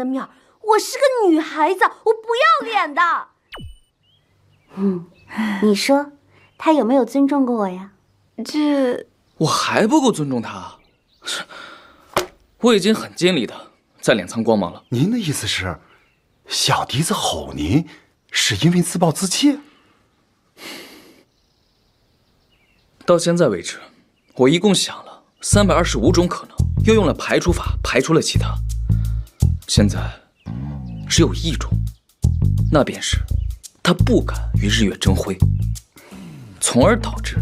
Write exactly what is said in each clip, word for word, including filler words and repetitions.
的面，我是个女孩子，我不要脸的。嗯，你说他有没有尊重过我呀？这我还不够尊重他，我已经很尽力的在敛藏光芒了。您的意思是，小笛子吼您是因为自暴自弃？到现在为止，我一共想了三百二十五种可能，又用了排除法排除了其他，现在只有一种，那便是他不敢与日月争辉，从而导致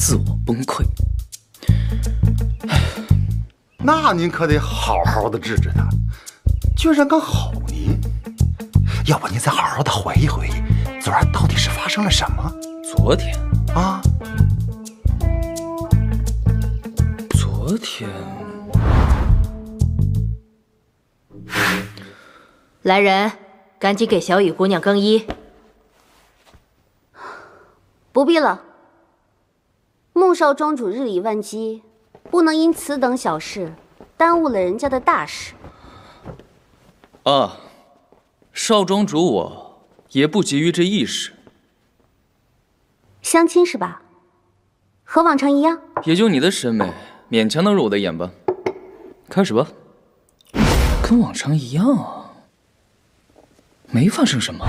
自我崩溃。那您可得好好的治治他，居然敢吼您！要不您再好好的回忆回忆，昨儿到底是发生了什么？昨天啊，昨天。来人，赶紧给小雨姑娘更衣。不必了。穆少庄主日理万机，不能因此等小事耽误了人家的大事。啊，少庄主我也不急于这一时。相亲是吧？和往常一样。也就你的审美勉强能入我的眼吧。开始吧。跟往常一样啊，没发生什么。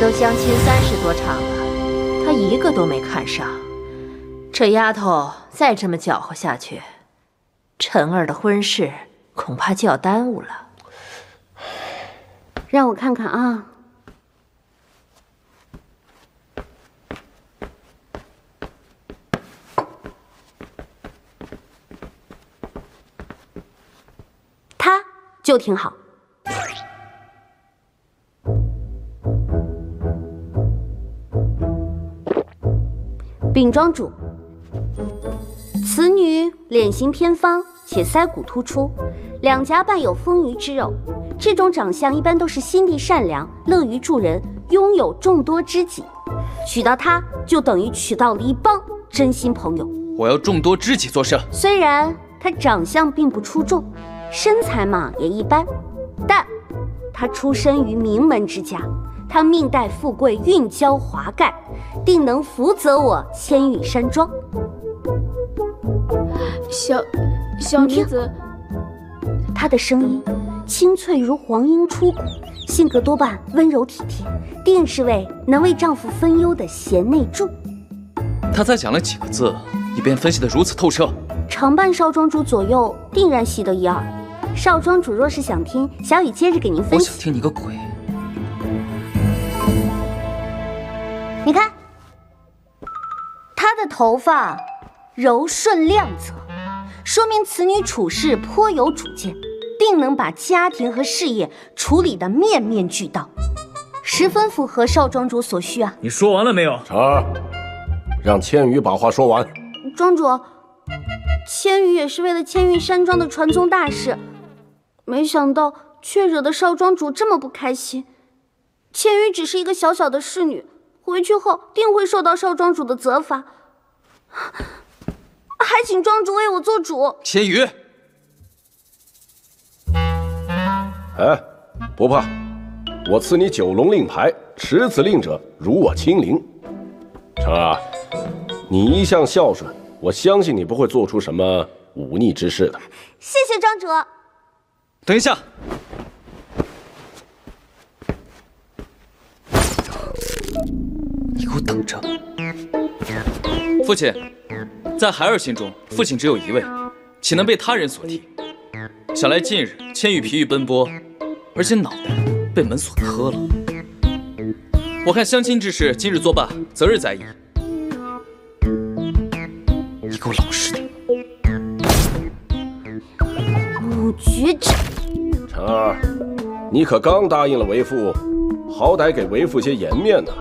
都相亲三十多场了，他一个都没看上。这丫头再这么搅和下去，晨儿的婚事恐怕就要耽误了。让我看看啊，他就挺好。 禀庄主，此女脸型偏方，且腮骨突出，两颊伴有丰腴之肉。这种长相一般都是心地善良、乐于助人，拥有众多知己。娶到她，就等于娶到了一帮真心朋友。我要众多知己做事。虽然她长相并不出众，身材嘛也一般，但她出身于名门之家。 他命带富贵，运交华盖，定能福泽我千羽山庄。小小女子，她的声音清脆如黄莺出谷，性格多半温柔体贴，定是位能为丈夫分忧的贤内助。她才讲了几个字，你便分析得如此透彻，常伴少庄主左右，定然习得一二。少庄主若是想听，小雨接着给您分析。我想听你个鬼！ 你看，她的头发柔顺亮泽，说明此女处事颇有主见，定能把家庭和事业处理得面面俱到，十分符合少庄主所需啊！你说完了没有？晨儿，让千羽把话说完。庄主，千羽也是为了千羽山庄的传宗大事，没想到却惹得少庄主这么不开心。千羽只是一个小小的侍女。 回去后定会受到少庄主的责罚，还请庄主为我做主。千羽，哎，不怕，我赐你九龙令牌，持此令者，如我亲临。成儿，你一向孝顺，我相信你不会做出什么忤逆之事的。谢谢庄主。等一下。 你给我等着！父亲，在孩儿心中，父亲只有一位，岂能被他人所替？想来近日千羽疲于奔波，而且脑袋被门锁磕了。我看相亲之事今日作罢，择日再议。给我老实点。五局长，婵儿，你可刚答应了为父，好歹给为父些颜面呐。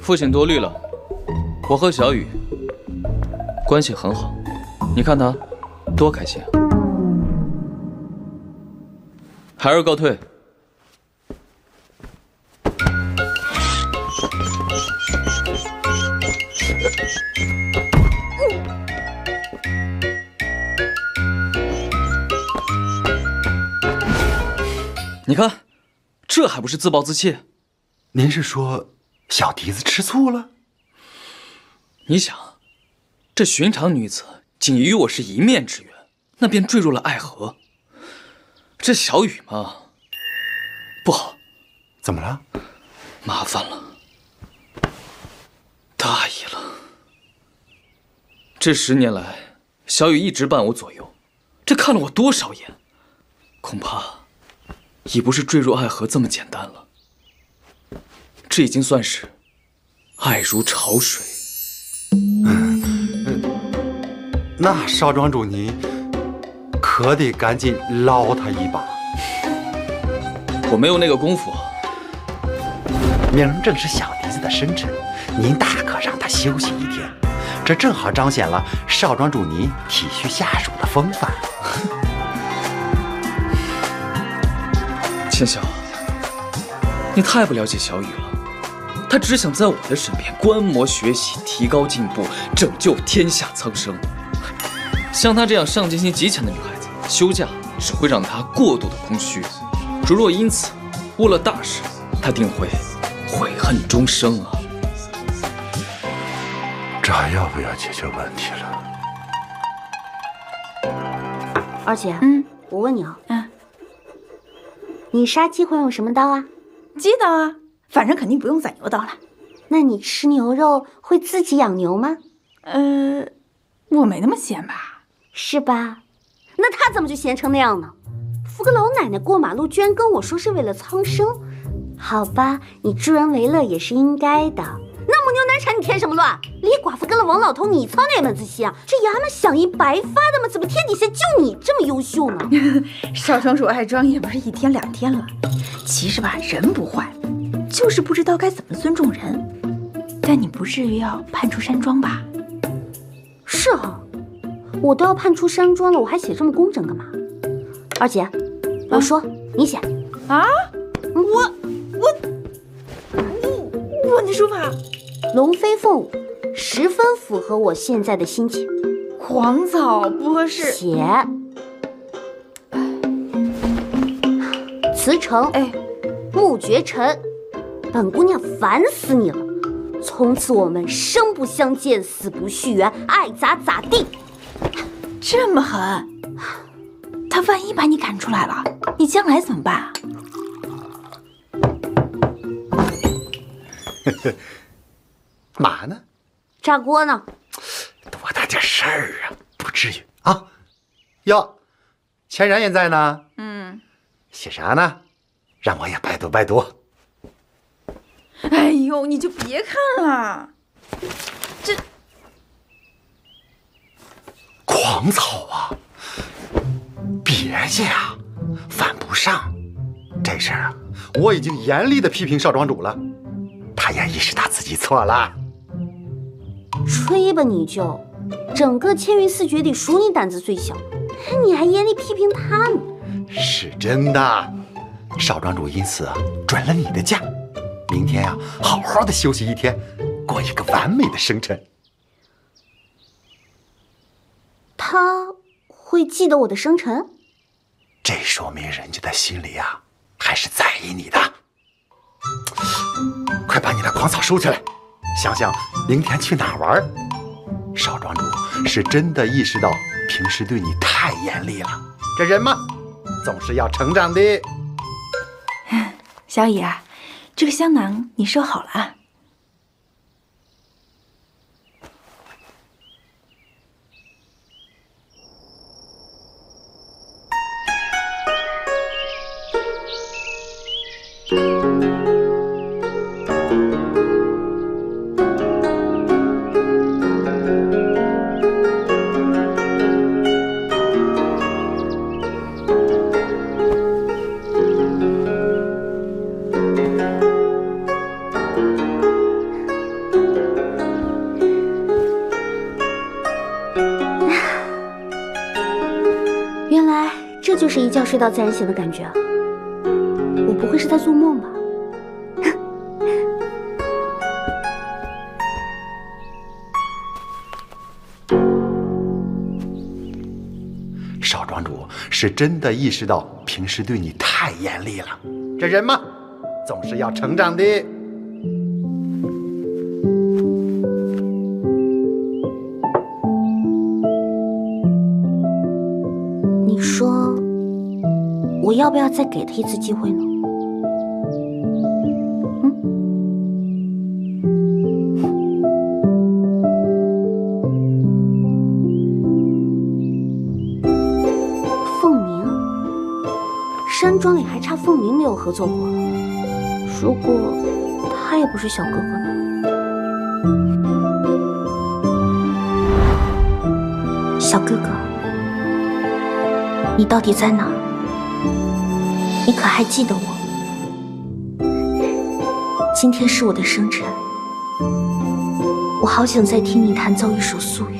父亲多虑了，我和小雨关系很好，你看他多开心啊。 孩儿告退。你看，这还不是自暴自弃？您是说小蹄子吃醋了？你想，这寻常女子仅与我是一面之缘，那便坠入了爱河。 这小雨嘛，不好，怎么了？麻烦了，大意了。这十年来，小雨一直伴我左右，这看了我多少眼，恐怕已不是坠入爱河这么简单了。这已经算是爱如潮水。嗯嗯、那少庄主您。 可得赶紧捞他一把！我没有那个功夫。明儿正是小蹄子的生辰，您大可让他休息一天，这正好彰显了少庄主您体恤下属的风范。千晓，你太不了解小雨了，他只想在我的身边观摩学习，提高进步，拯救天下苍生。 像她这样上进心极强的女孩子，休假只会让她过度的空虚。如若因此误了大事，她定会悔恨终生啊！这还要不要解决问题了？二姐，嗯，我问你啊，嗯，你杀鸡会用什么刀啊？鸡刀啊，反正肯定不用宰牛刀了。那你吃牛肉会自己养牛吗？呃，我没那么闲吧。 是吧？那他怎么就闲成那样呢？扶个老奶奶过马路，居然跟我说是为了苍生。好吧，你助人为乐也是应该的。那母牛难产，你添什么乱？李寡妇跟了王老头，你操哪门子心啊？这衙门响应白发的吗？怎么天底下就你这么优秀呢？少庄主爱装也不是一天两天了。其实吧，人不坏，就是不知道该怎么尊重人。但你不至于要叛出山庄吧？是啊。 我都要叛出山庄了，我还写这么工整干嘛？二姐，我说、啊、你写啊，我我我的书法龙飞凤舞，十分符合我现在的心情。狂草波是写辞呈，哎，穆绝尘，本姑娘烦死你了！从此我们生不相见，死不续缘，爱咋咋地。 这么狠，他万一把你赶出来了，你将来怎么办啊？嘛呢？炸锅呢？多大点事儿啊，不至于啊。哟，钱然也在呢。嗯。写啥呢？让我也拜读拜读。哎呦，你就别看了，这。 狂草啊！别介啊，犯不上。这事儿啊，我已经严厉的批评少庄主了，他也意识到自己错了。吹吧你就，整个千云四绝里数你胆子最小，你还严厉批评他呢？是真的，少庄主因此啊准了你的假，明天啊好好的休息一天，过一个完美的生辰。 他会记得我的生辰，这说明人家的心里啊还是在意你的。快把你的狂草收起来，想想明天去哪玩。少庄主是真的意识到平时对你太严厉了，这人嘛，总是要成长的。小雨啊，这个香囊你收好了啊。就是一觉睡到自然醒的感觉啊！我不会是在做梦吧？少庄主是真的意识到平时对你太严厉了。这人嘛，总是要成长的。 我要不要再给他一次机会呢？嗯，凤鸣，山庄里还差凤鸣没有合作过。如果他也不是小哥哥呢？小哥哥，你到底在哪儿？ 你可还记得我？今天是我的生辰，我好想再听你弹奏一首素玉。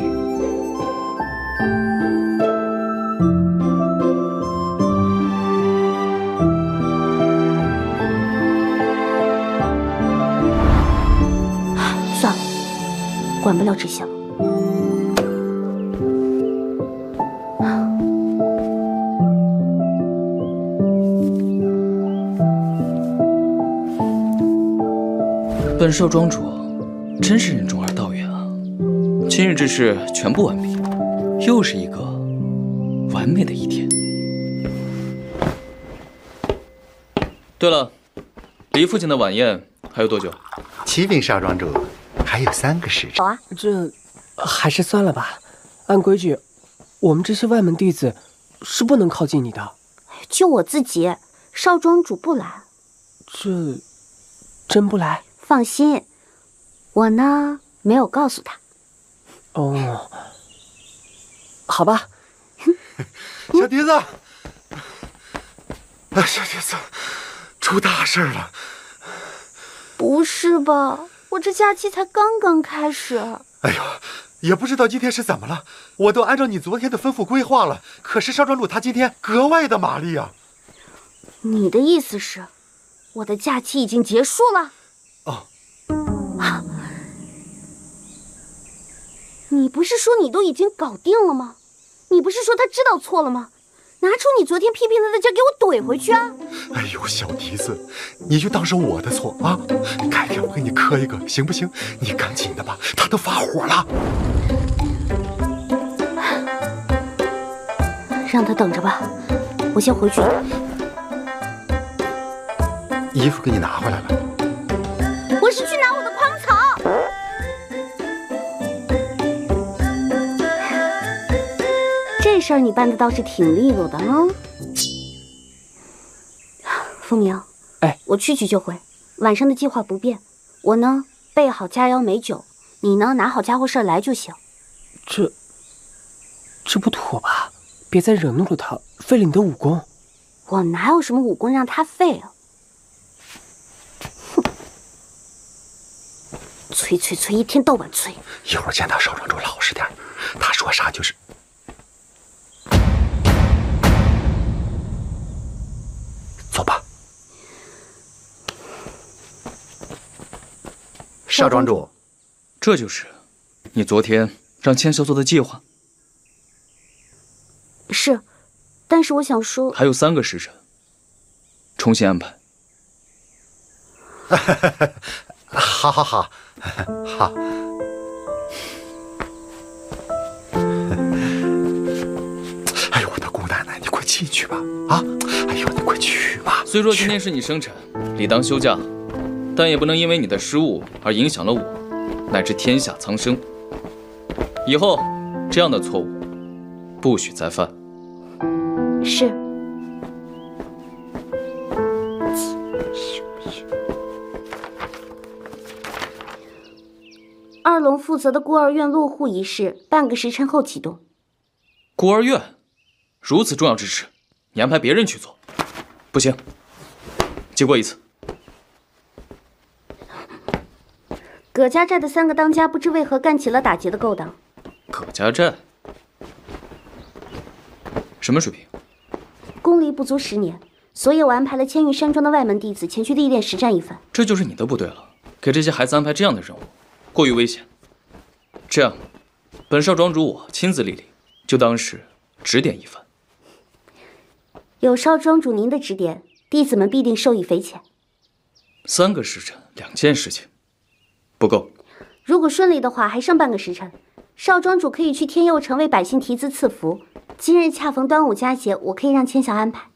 算了，管不了这些了。 本少庄主真是任重而道远啊！今日这事全部完毕，又是一个完美的一天。对了，离父亲的晚宴还有多久？启禀少庄主，还有三个时辰。好啊，这还是算了吧。按规矩，我们这些外门弟子是不能靠近你的。就我自己，少庄主不来。这真不来？ 放心，我呢没有告诉他。哦，好吧。小蹄子，嗯、小蹄子，出大事了！不是吧？我这假期才刚刚开始。哎呦，也不知道今天是怎么了，我都按照你昨天的吩咐规划了。可是少庄主他今天格外的麻利啊。你的意思是，我的假期已经结束了？ 哦、啊，你不是说你都已经搞定了吗？你不是说他知道错了吗？拿出你昨天批评他的劲给我怼回去啊！哎呦，小蹄子，你就当是我的错啊！改天我给你磕一个，行不行？你赶紧的吧，他都发火了。让他等着吧，我先回去。衣服给你拿回来了。 是去拿我的筐草，这事儿你办的倒是挺利落的啊。凤鸣，哎，我去去就回，晚上的计划不变。我呢，备好佳肴美酒，你呢，拿好家伙事儿来就行。这，这不妥吧？别再惹怒了他，废了你的武功。我哪有什么武功让他废啊？ 催催催，一天到晚催。一会儿见到少庄主老实点，他说啥就是。走吧。少庄主，这就是你昨天让千秀做的计划。是，但是我想说，还有三个时辰，重新安排。好好好，好。哎呦，我的姑奶奶，你快进去吧！啊，哎呦，你快去吧。虽说今天是你生辰，理当休假，但也不能因为你的失误而影响了我，乃至天下苍生。以后这样的错误不许再犯。是。 二龙负责的孤儿院落户仪式，半个时辰后启动。孤儿院，如此重要之事，你安排别人去做，不行。记过一次。葛家寨的三个当家不知为何干起了打劫的勾当。葛家寨，什么水平？役不足十年，所以我安排了千玉山庄的外门弟子前去地殿实战一番。这就是你的不对了，给这些孩子安排这样的任务，过于危险。这样，本少庄主我亲自莅临，就当是指点一番。有少庄主您的指点，弟子们必定受益匪浅。三个时辰，两件事情，不够。如果顺利的话，还剩半个时辰。 少庄主可以去天佑城为百姓题字赐福。今日恰逢端午佳节，我可以让千小安排。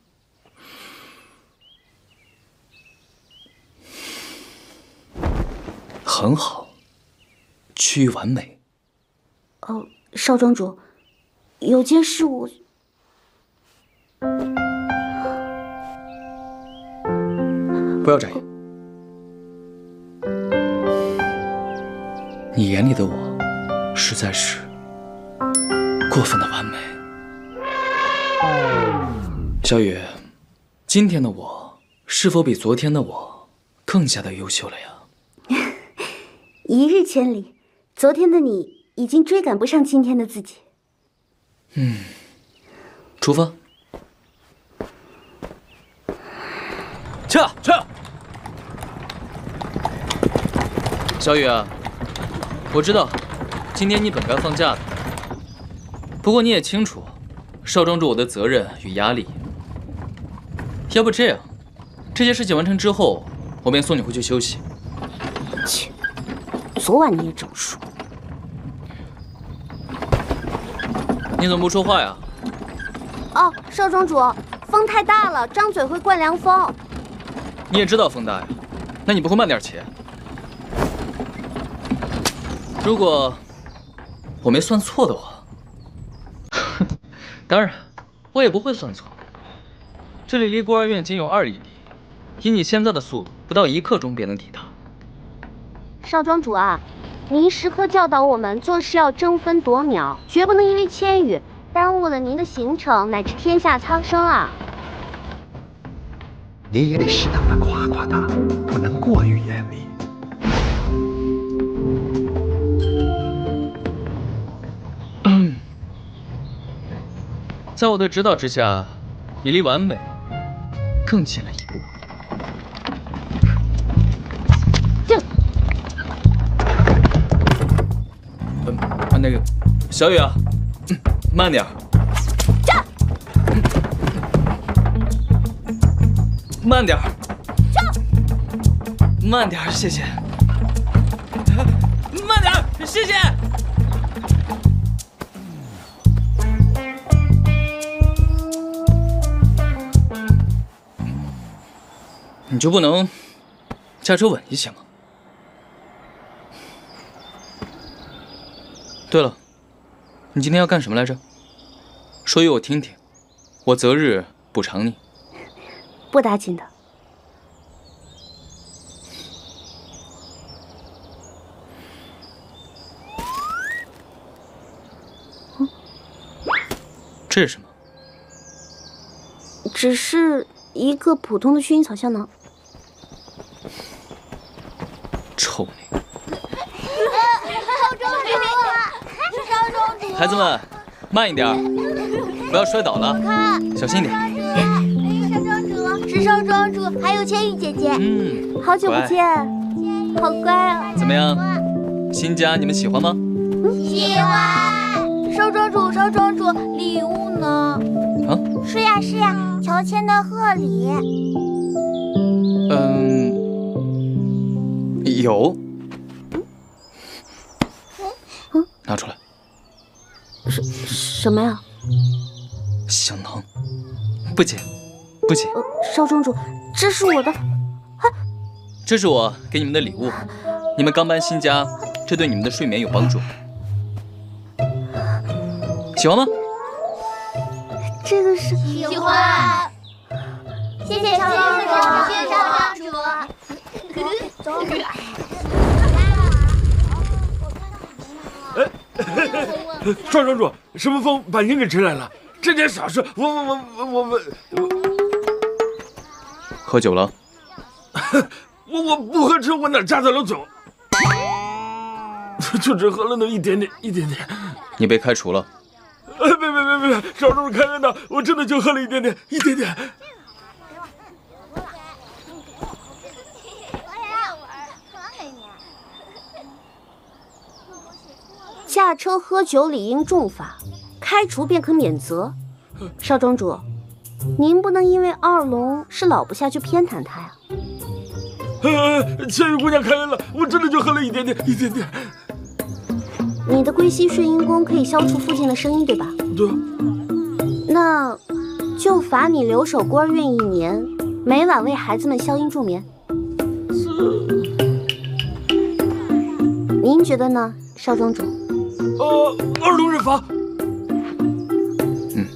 很好，趋于完美。哦，少庄主，有件事我……不要眨眼。你眼里的我。 实在是过分的完美，小雨，今天的我是否比昨天的我更加的优秀了呀？一日千里，昨天的你已经追赶不上今天的自己。嗯，出发。去去。小雨啊，我知道。 今天你本该放假的，不过你也清楚，少庄主我的责任与压力。要不这样，这些事情完成之后，我便送你回去休息。切，昨晚你也这么说。你怎么不说话呀？哦，少庄主，风太大了，张嘴会灌凉风。你也知道风大呀，那你不会慢点骑？如果 我没算错的话，当然，我也不会算错。这里离孤儿院仅有二里地，以你现在的速度，不到一刻钟便能抵达。少庄主啊，您时刻教导我们做事要争分夺秒，绝不能因为千羽耽误了您的行程乃至天下苍生啊！你也得适当的夸夸他，不能过于严厉。 在我的指导之下，你离完美更近了一步。嗯，那个，小雨啊，嗯、慢点儿。站、嗯。慢点儿。站。慢点儿，谢谢。慢点儿，谢谢。 你就不能驾车稳一些吗？对了，你今天要干什么来着？说与我听听，我择日补偿你。不打紧的。嗯、这是什么？只是一个普通的薰衣草胶囊。 臭你！少庄主，少庄主！孩子们，慢一点，不要摔倒了，小心一点。少庄主，是少庄主，还有千羽姐姐。嗯，好久不见，好乖啊！怎么样，新家你们喜欢吗？喜欢。少庄主，少庄主，礼物呢？啊？是呀是呀，乔迁的贺礼。嗯。 有，拿出来。什什么呀？香囊，不解，不解。呃、少庄主，这是我的，啊、这是我给你们的礼物。你们刚搬新家，这对你们的睡眠有帮助。喜欢吗？这个是喜欢。谢谢少庄主，谢谢少庄主。走。少庄主，什么风把您给吹来了？这点小事，我我我我我我。喝酒了？我我不喝酒，我哪驾得了酒？就只喝了那么一点点，一点点。你被开除了。哎，别别别别，少叔开恩的，我真的就喝了一点点，一点点。给我，给我，我也要玩，还给你。驾车喝酒理应重罚，开除便可免责。少庄主，您不能因为二龙是老部下就偏袒他呀。哎，千羽姑娘开恩了，我真的就喝了一点点，一点点。 你的归西顺阴功可以消除附近的声音，对吧？对。那，就罚你留守孤儿院一年，每晚为孩子们消音助眠。您觉得呢，少庄主？呃，二龙认罚。嗯。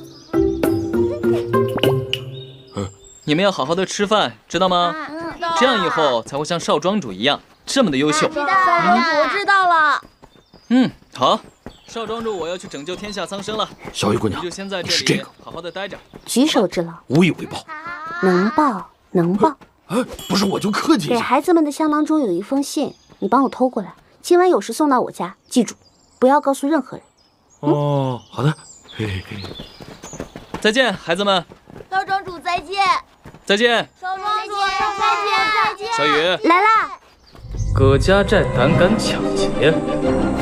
你们要好好的吃饭，知道吗？知道了。这样以后才会像少庄主一样这么的优秀。知道了，我知道了。 嗯，好，少庄主，我要去拯救天下苍生了。小雨姑娘，你就先在这里好好的待着，举手之劳，无以为报，能报能报。哎，不是我就客气一下。给孩子们的香囊中有一封信，你帮我偷过来，今晚有时送到我家，记住，不要告诉任何人。嗯、哦，好的。嘿嘿嘿。再见，孩子们。少庄主再见。再见。少庄主再见。再见。小雨来啦。 葛家寨胆敢抢劫，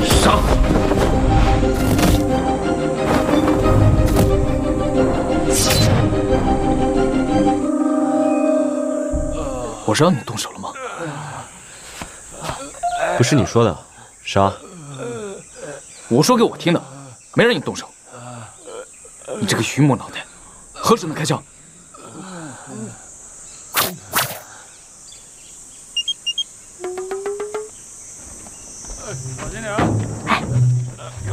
杀！我让你动手了吗？不是你说的，杀！我说给我听的，没让你动手。你这个榆木脑袋，何时能开枪？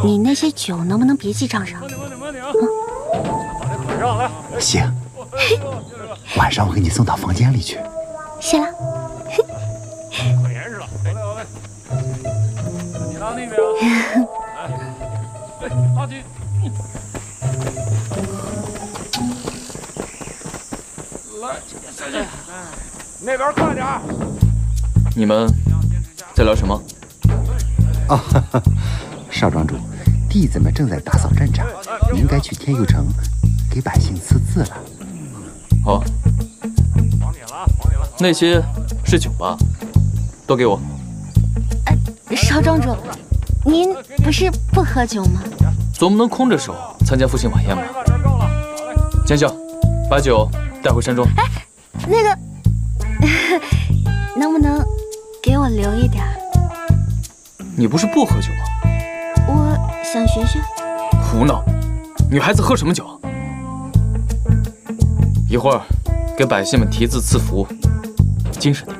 你那些酒能不能别记账上？慢点，慢点，慢点啊！把那捆上来。行，晚上我给你送到房间里去。谢了。可严实了，好嘞好嘞。你拉那边啊。来，阿金。来，再见。那边快点。你们在聊什么？啊哈哈，少庄主。 弟子们正在打扫战场，你应该去天佑城给百姓赐字了。好，还你了，还你了。那些是酒吧，都给我。呃，少庄主，您不是不喝酒吗？总不能空着手参加父亲晚宴吧？见笑，把酒带回山庄。哎，那个，能不能给我留一点？你不是不喝酒吗？ 想学学？胡闹！女孩子喝什么酒？一会儿给百姓们题字赐福，精神点。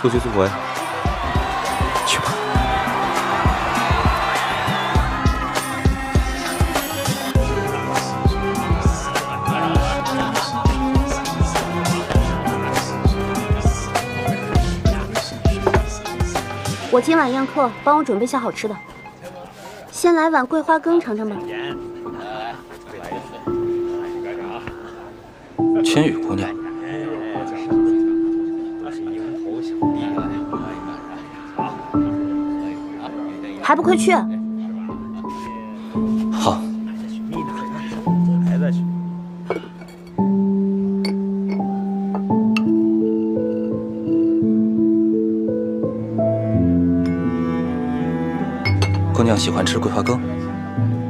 速去速回，去吧。我今晚宴客，帮我准备些好吃的。先来碗桂花羹尝尝吧。千羽姑娘。 还不快去！好。姑娘喜欢吃桂花羹。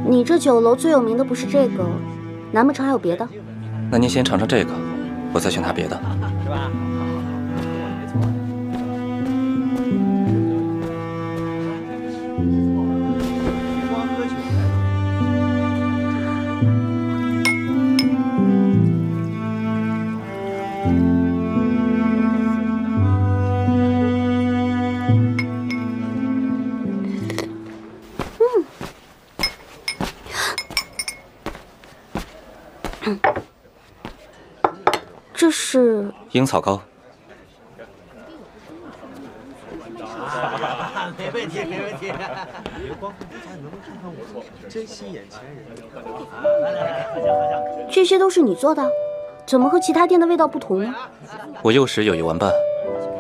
你这酒楼最有名的不是这个，难不成还有别的？那您先尝尝这个，我再去拿别的，是吧？ 这是樱草膏，没问题，没问题。珍惜眼前人。这些都是你做的，怎么和其他店的味道不同呢？我幼时有一玩伴，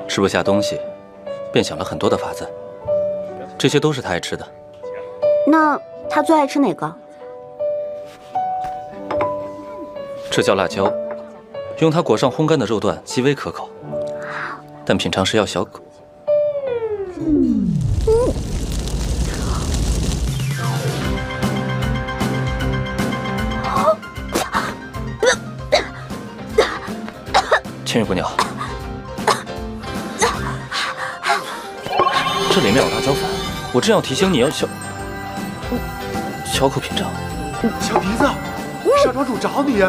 吃不下东西，便想了很多的法子，这些都是他爱吃的。那他最爱吃哪个？这叫辣椒。 用它裹上烘干的肉段，极为可口，但品尝时要小口。嗯嗯 千玉姑娘，这里面有辣椒粉，我正要提醒你要小小口品尝。小蹄子，少庄主找你。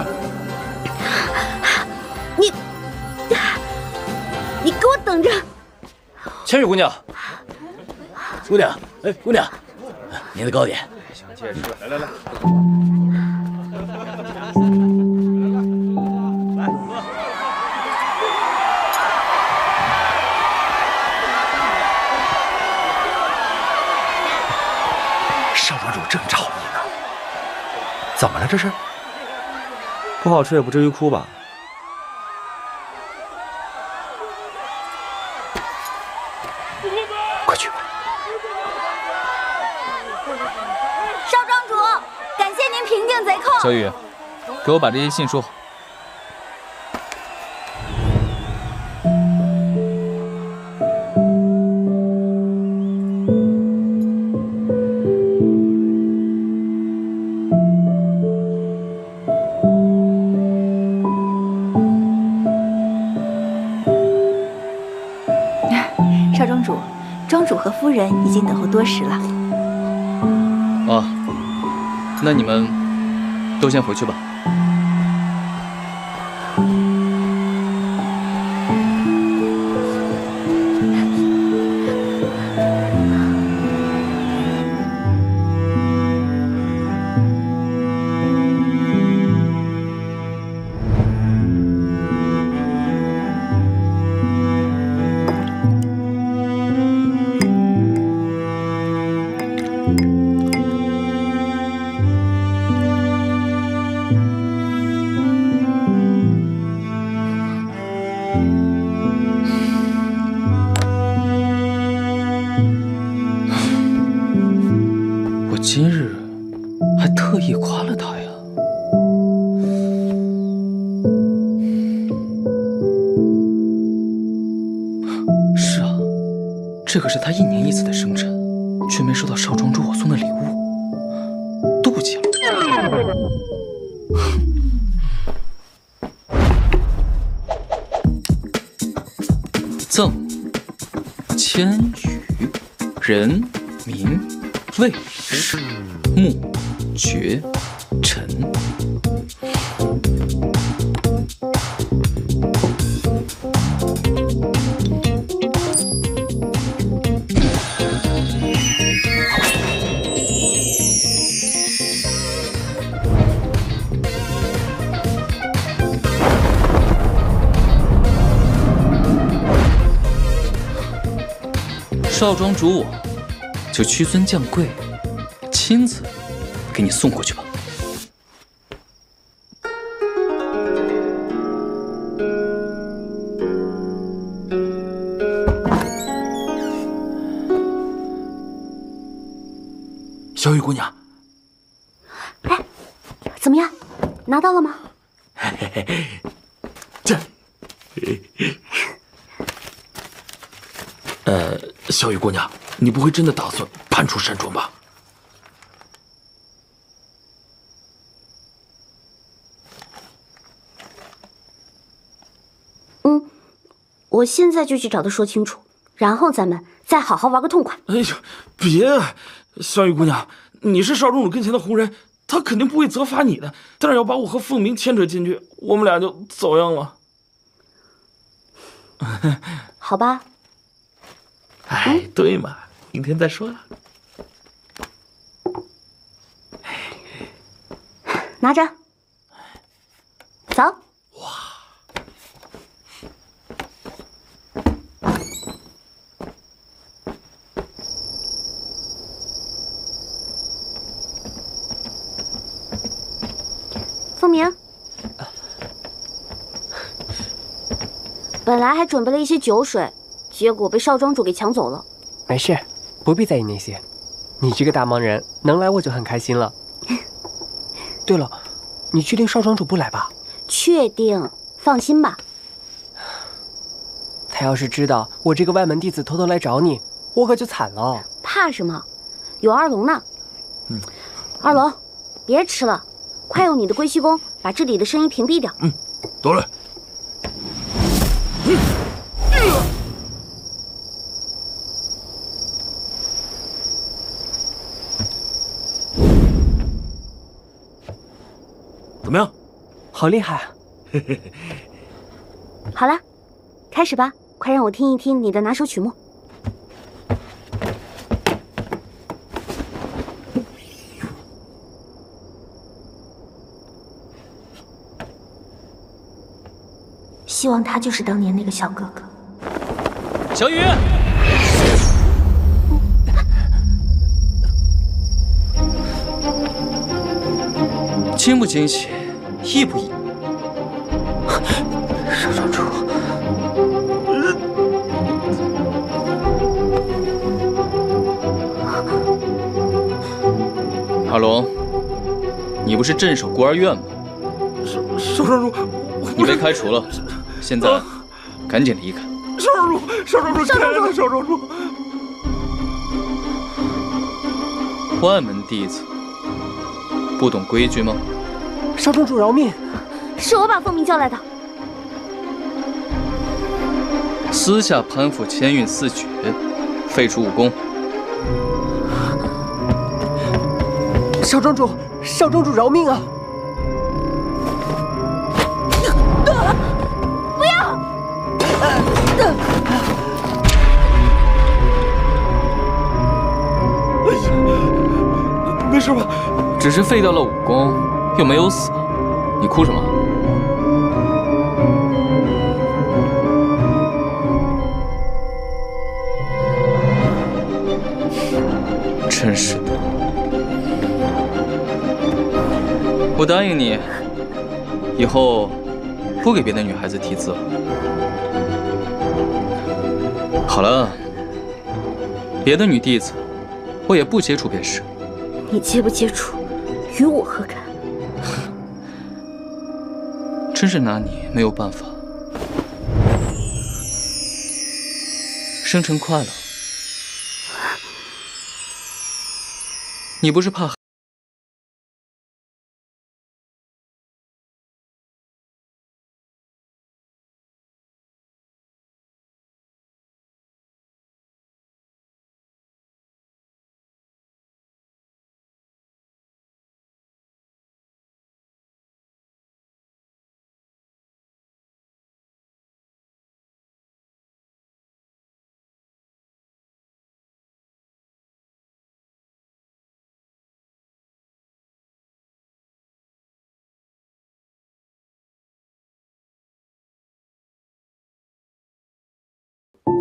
你给我等着，千羽姑娘，姑娘，哎，姑娘，您的糕点，来来来，少庄主正找你呢，怎么了这是？不好吃也不至于哭吧？ 小雨，给我把这些信收好。少庄主，庄主和夫人已经等候多时了。哦，那你们。 都先回去吧。这可是他一年一次的生辰，却没收到少庄主我送的礼物，妒忌了。 赠千羽人民魏氏穆觉臣。少庄主我，我就屈尊降贵，亲自给你送过去吧。小雨姑娘，哎，怎么样？拿到了吗？嘿嘿嘿，这。 呃，小雨姑娘，你不会真的打算搬出山庄吧？我现在就去找他说清楚，然后咱们再好好玩个痛快。哎呀，别，小雨姑娘，你是少仲主跟前的红人，他肯定不会责罚你的。但是要把我和凤鸣牵扯进去，我们俩就遭殃了。好吧。哎，对嘛，明天再说了。拿着，走。哇。 凤鸣，本来还准备了一些酒水，结果被少庄主给抢走了。没事，不必在意那些。你这个大忙人，能来我就很开心了。对了，你确定少庄主不来吧？确定，放心吧。他要是知道我这个外门弟子偷偷来找你，我可就惨了。怕什么？有二龙呢。嗯，二龙，别吃了。 快用你的龟息功把这里的声音屏蔽掉。嗯，得嘞。嗯呃、怎么样？好厉害啊！好了，开始吧，快让我听一听你的拿手曲目。 希望他就是当年那个小哥哥。小雨，惊不惊喜，意不意？少庄主，阿龙，你不是镇守孤儿院吗？少少庄主，你被开除了。 现在，赶紧离开！少庄主，少庄主，少庄主，少庄主！外门弟子，不懂规矩吗？少庄主饶命！是我把凤鸣叫来的。私下攀附千韵四绝，废除武功。少庄主，少庄主饶命啊！ 没事吧？只是废掉了武功，又没有死，你哭什么？真是的！我答应你，以后不给别的女孩子提字了。好了，别的女弟子，我也不接触便是。 你接不接触，与我何干？真是拿你没有办法。生辰快乐！你不是怕？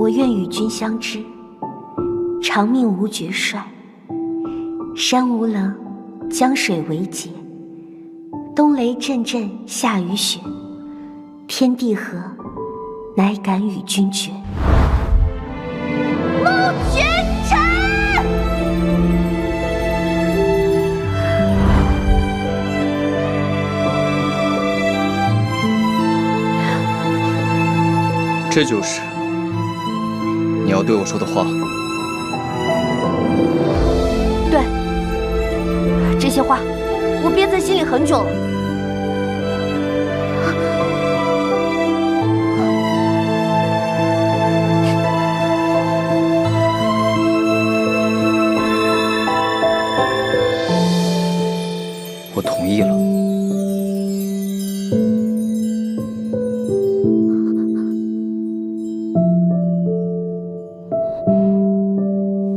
我愿与君相知，长命无绝帅。山无棱，江水为竭。冬雷阵阵，夏雨雪。天地合，乃敢与君绝。孟玄尘，这就是。 你要对我说的话，对这些话，我憋在心里很久了。我同意了。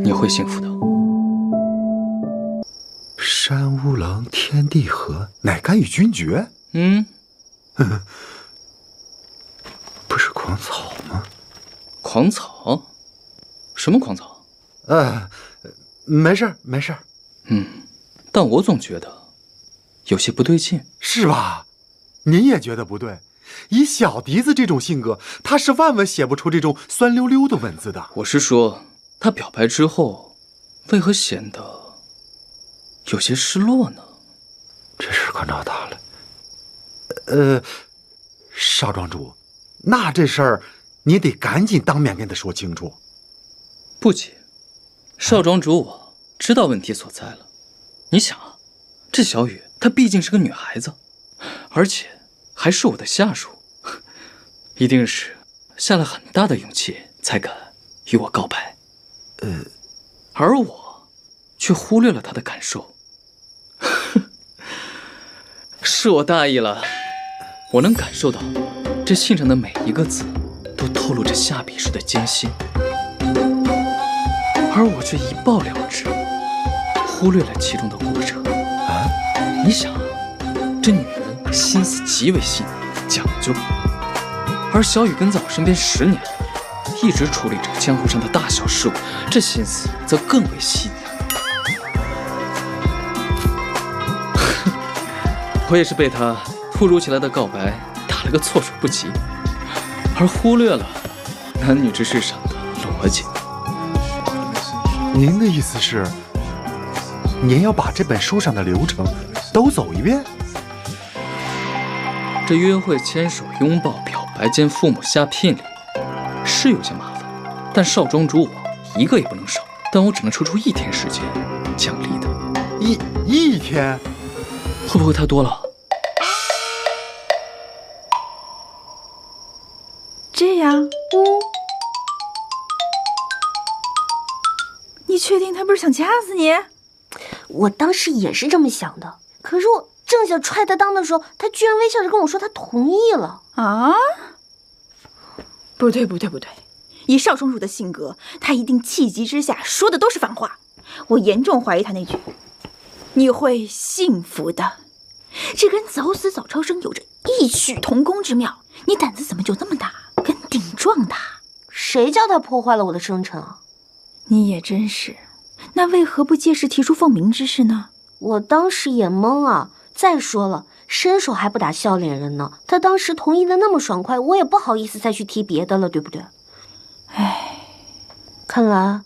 你会幸福的。山无棱，天地合，乃敢与君绝。嗯，不是狂草吗？狂草？什么狂草？ 呃，没事没事嗯，但我总觉得有些不对劲，是吧？您也觉得不对？以小笛子这种性格，他是万万写不出这种酸溜溜的文字的。我是说，他表白之后，为何显得有些失落呢？这事可闹大了。呃，少庄主，那这事儿你得赶紧当面跟他说清楚。不急。 少庄主，我知道问题所在了。你想啊，这小雨她毕竟是个女孩子，而且还是我的下属，一定是下了很大的勇气才敢与我告白。呃，而我却忽略了她的感受，是我大意了。我能感受到，这信上的每一个字都透露着下笔时的艰辛。 而我却一抱了之，忽略了其中的过程。啊！你想，这女人心思极为细腻、讲究，而小雨跟在我身边十年，一直处理着江湖上的大小事务，这心思则更为细腻。我也是被她突如其来的告白打了个措手不及，而忽略了男女之事上的逻辑。 您的意思是，您要把这本书上的流程都走一遍？这约会、牵手、拥抱、表白兼父母下聘礼，是有些麻烦，但少庄主我一个也不能少。但我只能抽出一天时间奖励他。一一天，会不会太多了？这样，嗯。 你确定他不是想掐死你？我当时也是这么想的，可是我正想踹他裆的时候，他居然微笑着跟我说他同意了。啊！不对不对不对，以少庄主的性格，他一定气急之下说的都是反话。我严重怀疑他那句“你会幸福的”，这跟早死早超生有着异曲同工之妙。你胆子怎么就那么大？敢顶撞他？谁叫他破坏了我的生辰啊？ 你也真是，那为何不借势提出凤鸣之事呢？我当时也懵啊！再说了，伸手还不打笑脸人呢。他当时同意的那么爽快，我也不好意思再去提别的了，对不对？唉，看来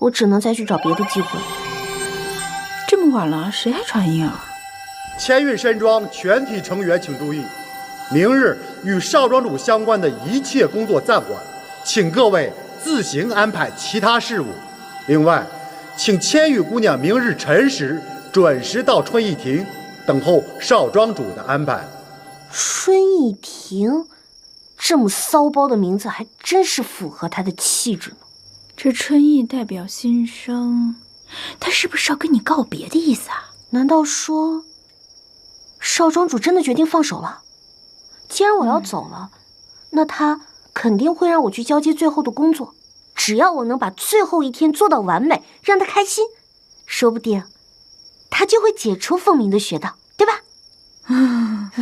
我只能再去找别的机会。这么晚了，谁还传音啊？千韵山庄全体成员请注意，明日与少庄主相关的一切工作暂缓，请各位 自行安排其他事务。另外，请千羽姑娘明日辰时准时到春逸亭，等候少庄主的安排。春逸亭，这么骚包的名字还真是符合她的气质呢。这春逸代表新生，她是不是要跟你告别的意思啊？难道说，少庄主真的决定放手了？既然我要走了，嗯、那她 肯定会让我去交接最后的工作，只要我能把最后一天做到完美，让他开心，说不定他就会解除凤鸣的穴道，对吧？啊，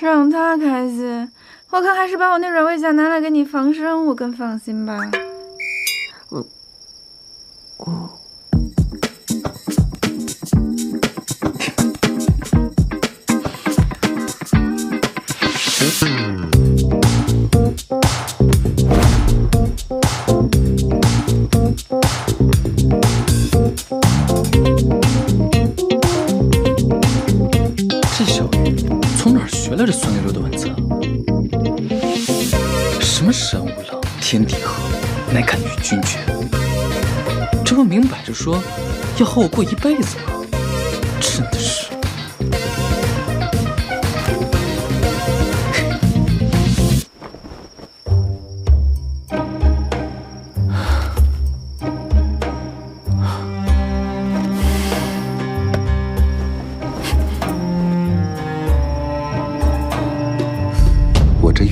让他开心，我看还是把我那软胃散拿来给你防身，我更放心吧。嗯，哦。 天地合，乃敢与君绝。这不明摆着说要和我过一辈子吗？真的是。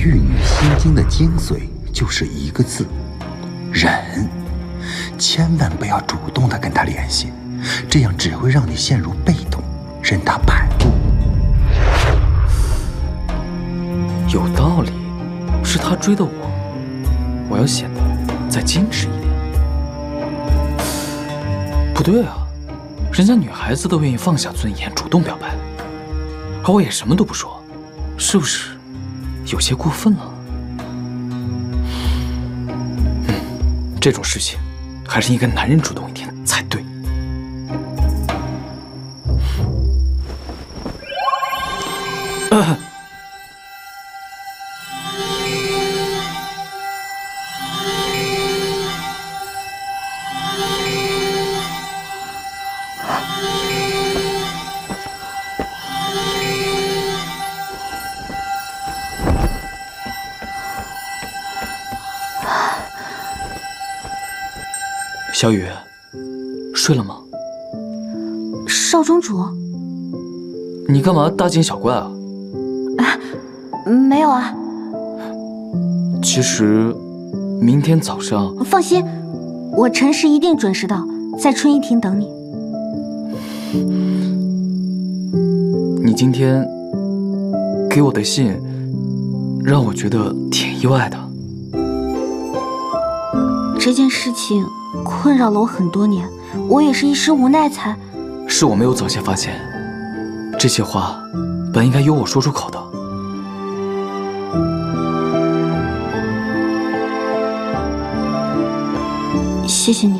《玉女心经》的精髓就是一个字：忍。千万不要主动的跟他联系，这样只会让你陷入被动，任他摆布。有道理，是他追的我，我要显得再矜持一点。不对啊，人家女孩子都愿意放下尊严，主动表白，而我也什么都不说，是不是有些过分了？嗯，这种事情还是应该男人主动一点才对。呃小雨，睡了吗？少中主，你干嘛大惊小怪啊？啊，没有啊。其实，明天早上……放心，我辰时一定准时到，在春一亭等你。你今天给我的信，让我觉得挺意外的。这件事情困扰了我很多年，我也是一时无奈才……是我没有早些发现，这些话本应该由我说出口的。谢谢你，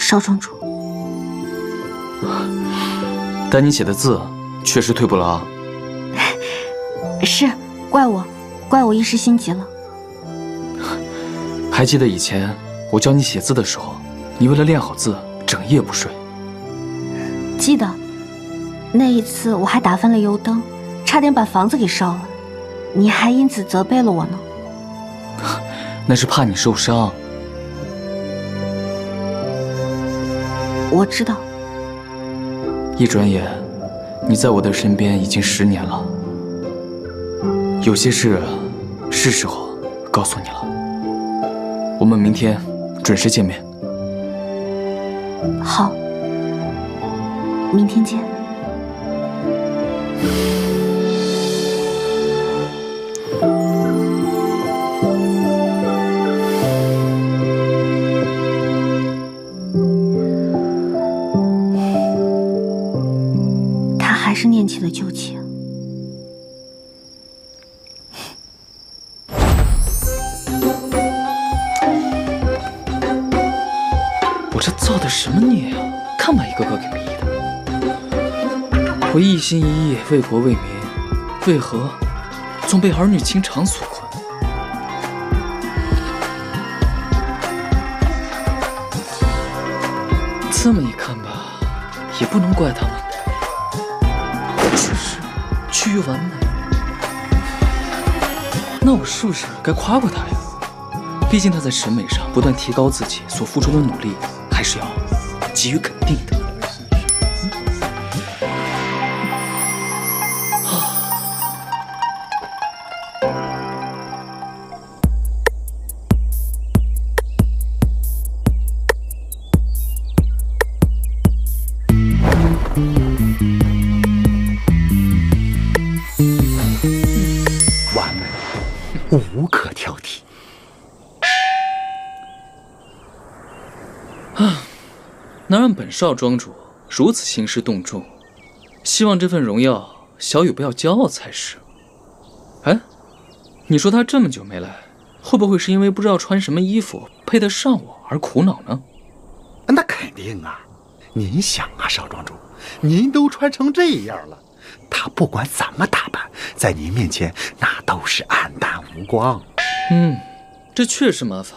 少庄主。但你写的字确实退步了啊。是，怪我，怪我一时心急了。还记得以前我教你写字的时候，你为了练好字，整夜不睡。记得，那一次我还打翻了油灯，差点把房子给烧了，你还因此责备了我呢。那是怕你受伤。我知道。一转眼，你在我的身边已经十年了。有些事，是时候告诉你了。我们明天准时见面。好，明天见。他还是念起了旧情。什么孽呀！看把一个个给迷的。我一心一意为国为民，为何总被儿女情长所困？这么一看吧，也不能怪他们，只是趋于完美。那我是不是该夸夸他呀？毕竟他在审美上不断提高自己，所付出的努力还是要给予肯定的。完美，无可挑剔。能让本少庄主如此兴师动众，希望这份荣耀小雨不要骄傲才是。哎，你说他这么久没来，会不会是因为不知道穿什么衣服配得上我而苦恼呢？那肯定啊！您想啊，少庄主，您都穿成这样了，他不管怎么打扮，在您面前那都是暗淡无光。嗯，这确实麻烦。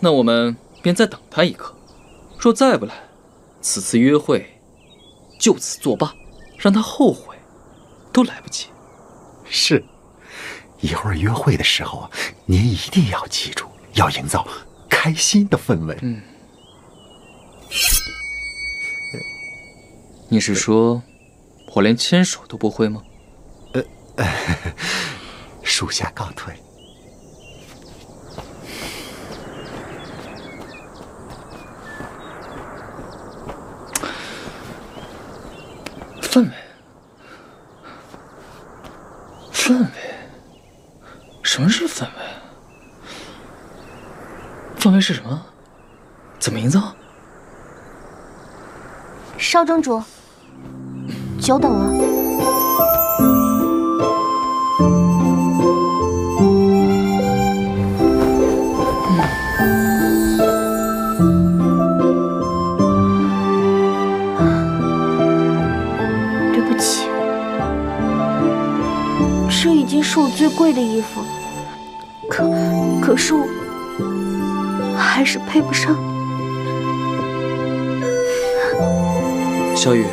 那我们便再等他一刻。若再不来，此次约会就此作罢，让他后悔都来不及。是，一会儿约会的时候啊，您一定要记住，要营造开心的氛围。嗯，你是说我连牵手都不会吗？呃，属下告退。氛围，氛围，什么是氛围？氛围是什么？怎么营造？少庄主，久等了。 是我最贵的衣服，可可是我还是配不上。小雨，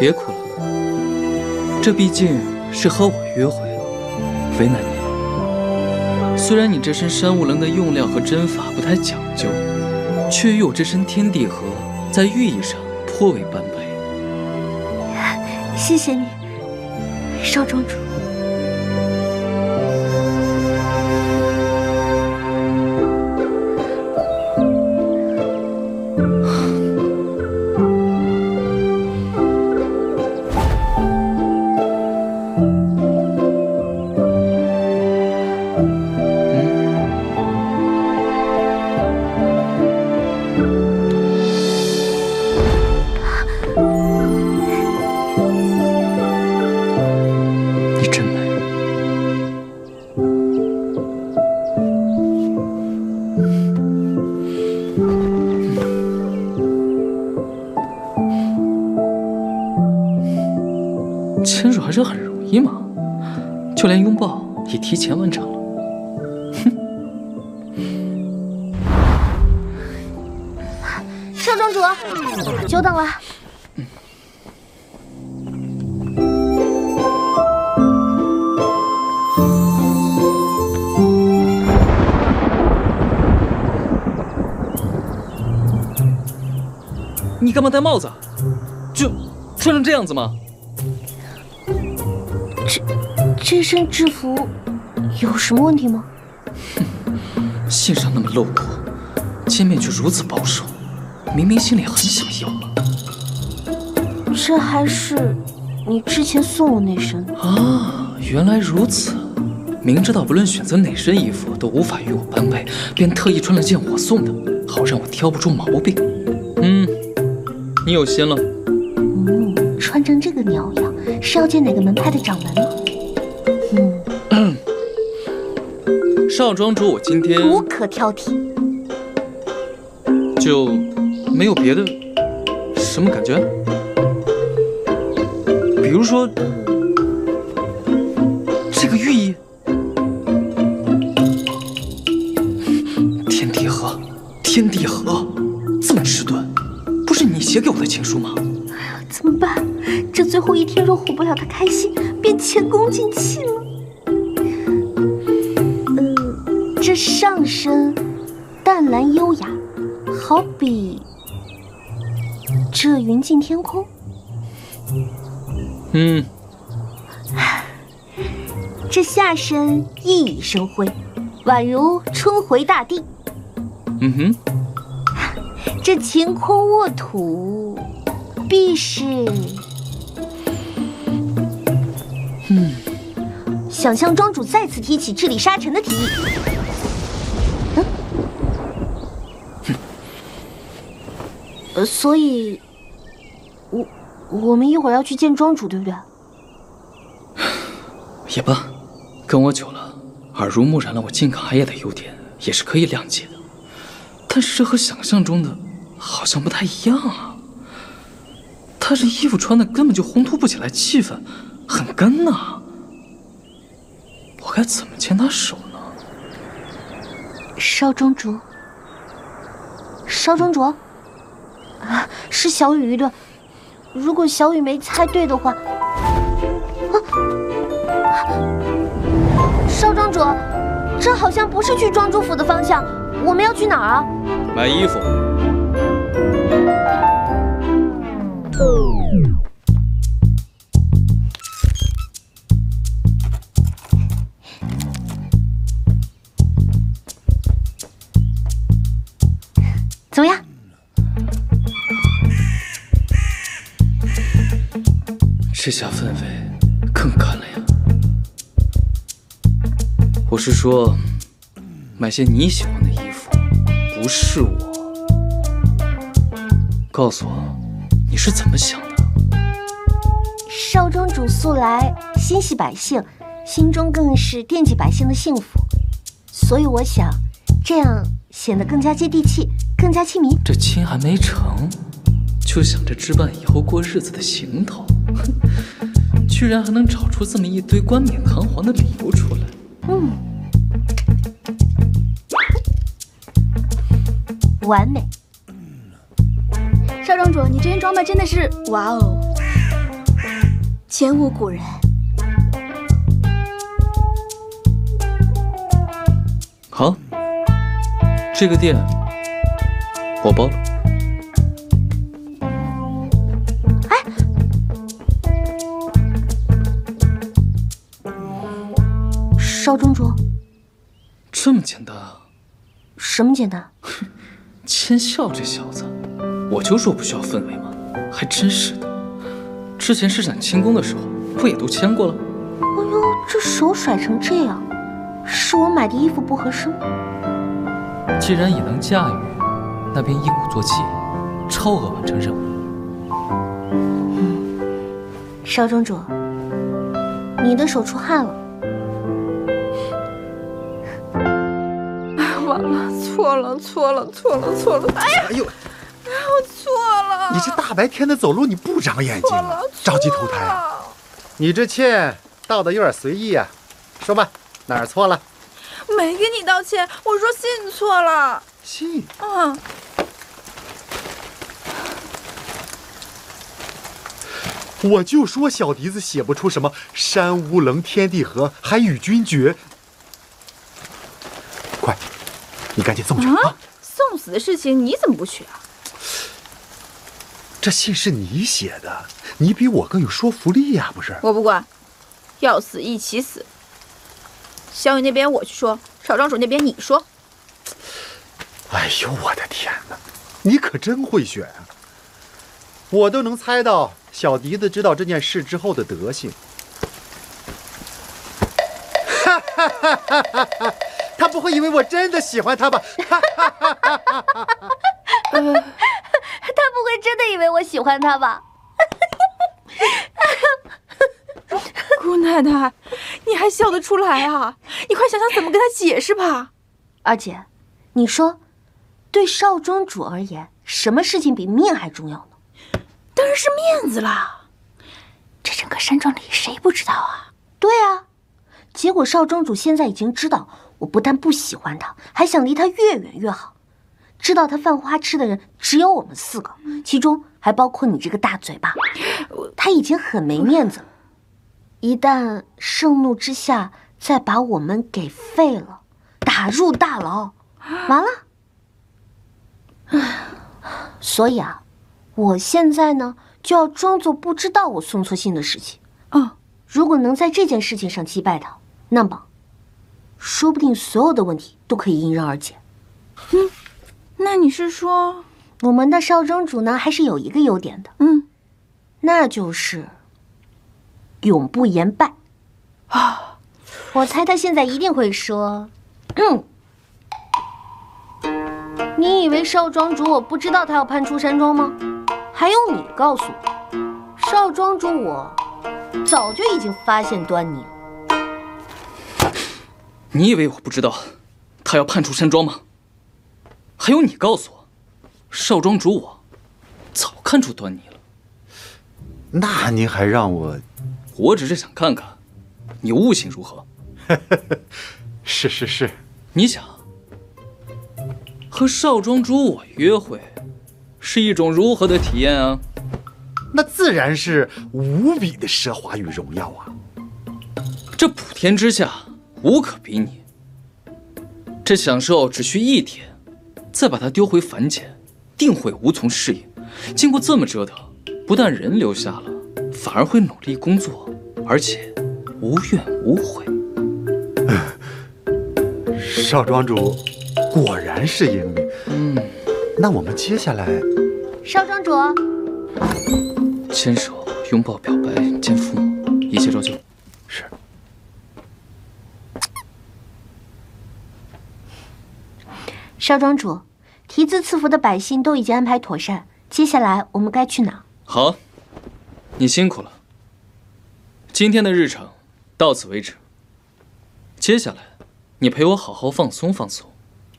别哭了，这毕竟是和我约会，为难你了。虽然你这身山雾棱的用料和针法不太讲究，却与我这身天地合在寓意上颇为般配。谢谢你，少庄主。 就连拥抱也提前完成了，哼！少庄主，久等了。嗯、你干嘛戴帽子？就穿成这样子吗？这。 这身制服有什么问题吗？哼，信上那么露骨，见面却如此保守，明明心里很想要嘛。这还是你之前送我那身啊？原来如此，明知道不论选择哪身衣服都无法与我般配，便特意穿了件我送的，好让我挑不出毛病。嗯，你有心了。嗯，穿成这个鸟样，是要见哪个门派的掌门吗？ 少庄主，我今天无可挑剔，就没有别的什么感觉，比如说这个寓意，天地合，天地合，这么迟钝，不是你写给我的情书吗？哎呀，怎么办？这最后一天若哄不了他开心，便前功尽弃了。 上身淡蓝优雅，好比这云尽天空。嗯，这下身熠熠生辉，宛如春回大地。嗯哼，这晴空沃土，必是……嗯，想向庄主再次提起治理沙尘的提议。 呃，所以，我我们一会儿要去见庄主，对不对？也罢，跟我久了，耳濡目染了我进卡野的优点，也是可以谅解的。但是这和想象中的好像不太一样啊！他这衣服穿的根本就烘托不起来气氛，很干呐。我该怎么牵他手呢？少庄主，少庄主。 啊，是小雨一顿。如果小雨没猜对的话，啊，少庄主，这好像不是去庄主府的方向。我们要去哪儿啊？买衣服。这下氛围更干了呀！我是说，买些你喜欢的衣服，不是我。告诉我，你是怎么想的？少庄主素来心系百姓，心中更是惦记百姓的幸福，所以我想，这样显得更加接地气，更加亲民。这亲还没成，就想着置办以后过日子的行头，居然还能找出这么一堆冠冕堂皇的理由出来。嗯，完美。少庄主，你这身装扮真的是哇哦，前无古人。好，这个店我包了。 少庄主，这么简单啊？什么简单？千笑这小子，我就说不需要氛围吗？还真是的。之前施展轻功的时候，不也都签过了？哎呦，这手甩成这样，是我买的衣服不合身吗？既然也能驾驭，那便一鼓作气，超额完成任务。嗯，少庄主，你的手出汗了。 错了错了错了错了！哎呀，哎呦，哎呀，我错了！你这大白天的走路你不长眼睛啊，着急投胎啊？你这歉道的有点随意啊，说吧，哪儿错了？没给你道歉，我说信错了。信？嗯。我就说小笛子写不出什么山无棱天地合，还与君绝。 你赶紧送去 啊, 啊！送死的事情你怎么不去啊？这信是你写的，你比我更有说服力呀、啊，不是？我不管，要死一起死。小雨那边我去说，少庄主那边你说。哎呦，我的天哪，你可真会选啊！我都能猜到小笛子知道这件事之后的德性。哈哈哈哈哈哈！ 他不会以为我真的喜欢他吧？他不会真的以为我喜欢他吧？姑奶奶，你还笑得出来啊？你快想想怎么跟他解释吧。二姐，你说，对少庄主而言，什么事情比面还重要呢？当然是面子啦！这整个山庄里谁不知道啊？对啊，结果少庄主现在已经知道。 我不但不喜欢他，还想离他越远越好。知道他犯花痴的人只有我们四个，其中还包括你这个大嘴巴。他已经很没面子了，一旦盛怒之下再把我们给废了，打入大牢，完了。所以啊，我现在呢就要装作不知道我送错信的事情。嗯，如果能在这件事情上击败他，那么。 说不定所有的问题都可以迎刃而解。嗯，那你是说我们的少庄主呢，还是有一个优点的？嗯，那就是永不言败。啊，我猜他现在一定会说：“嗯，你以为少庄主我不知道他要叛出山庄吗？还用你告诉我？少庄主我早就已经发现端倪了。” 你以为我不知道他要叛出山庄吗？还有，你告诉我，少庄主我早看出端倪了。那您还让我？我只是想看看你悟性如何。是是是，你想和少庄主我约会是一种如何的体验啊？那自然是无比的奢华与荣耀啊！这普天之下。 无可比拟，这享受只需一天，再把它丢回凡间，定会无从适应。经过这么折腾，不但人留下了，反而会努力工作，而且无怨无悔。少庄主果然是英明。嗯，那我们接下来，少庄主，牵手拥抱、表白、见父母，一切照旧。是。少庄主，题字赐福的百姓都已经安排妥善，接下来我们该去哪？好，你辛苦了。今天的日程到此为止。接下来，你陪我好好放松放松。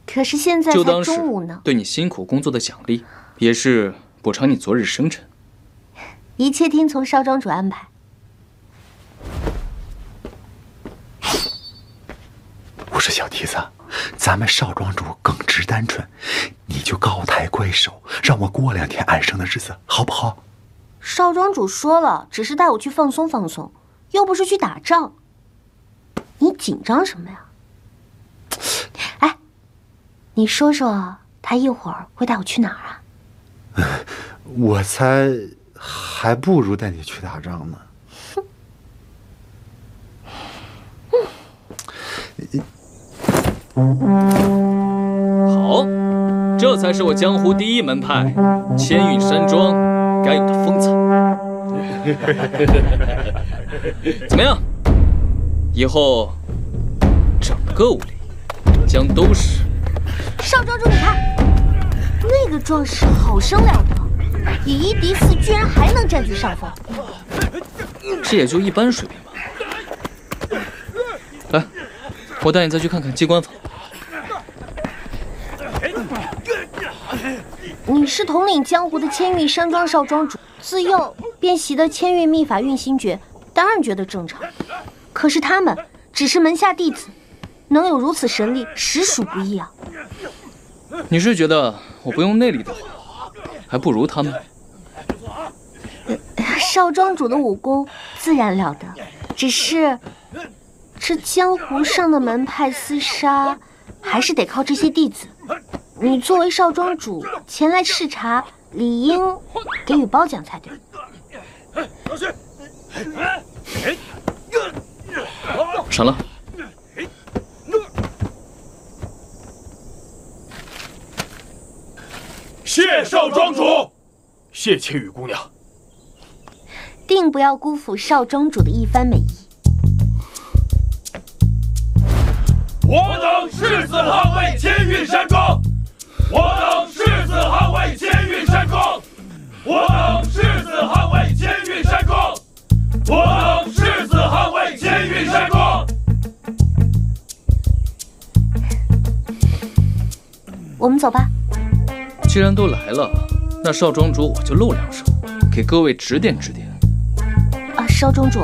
可是现在才中午呢，对你辛苦工作的奖励，也是补偿你昨日生辰。 一切听从少庄主安排。我说小蹄子，咱们少庄主耿直单纯，你就高抬贵手，让我过两天安生的日子，好不好？少庄主说了，只是带我去放松放松，又不是去打仗。你紧张什么呀？哎，你说说，他一会儿会带我去哪儿啊？嗯，我猜。 还不如带你去打仗呢。好，这才是我江湖第一门派千韵山庄该有的风采。怎么样？以后整个武林将都是。少庄主，你看那个壮士好生了得。 以一敌四，居然还能占据上风，这也就一般水平吧。来，我带你再去看看机关房。你是统领江湖的千韵山庄少庄主，自幼便习得千韵秘法运心诀，当然觉得正常。可是他们只是门下弟子，能有如此神力，实属不易啊。你是觉得我不用内力的话？ 还不如他们。少庄主的武功自然了得，只是这江湖上的门派厮杀，还是得靠这些弟子。你作为少庄主前来视察，理应给予褒奖才对。闪了。 谢少庄主，谢千羽姑娘，定不要辜负少庄主的一番美意。我等誓死捍卫千韵山庄，我等誓死捍卫千韵山庄，我等誓死捍卫千韵山庄，我等誓死捍卫千韵山庄。我们走吧。 既然都来了，那少庄主我就露两手，给各位指点指点。啊，少庄主，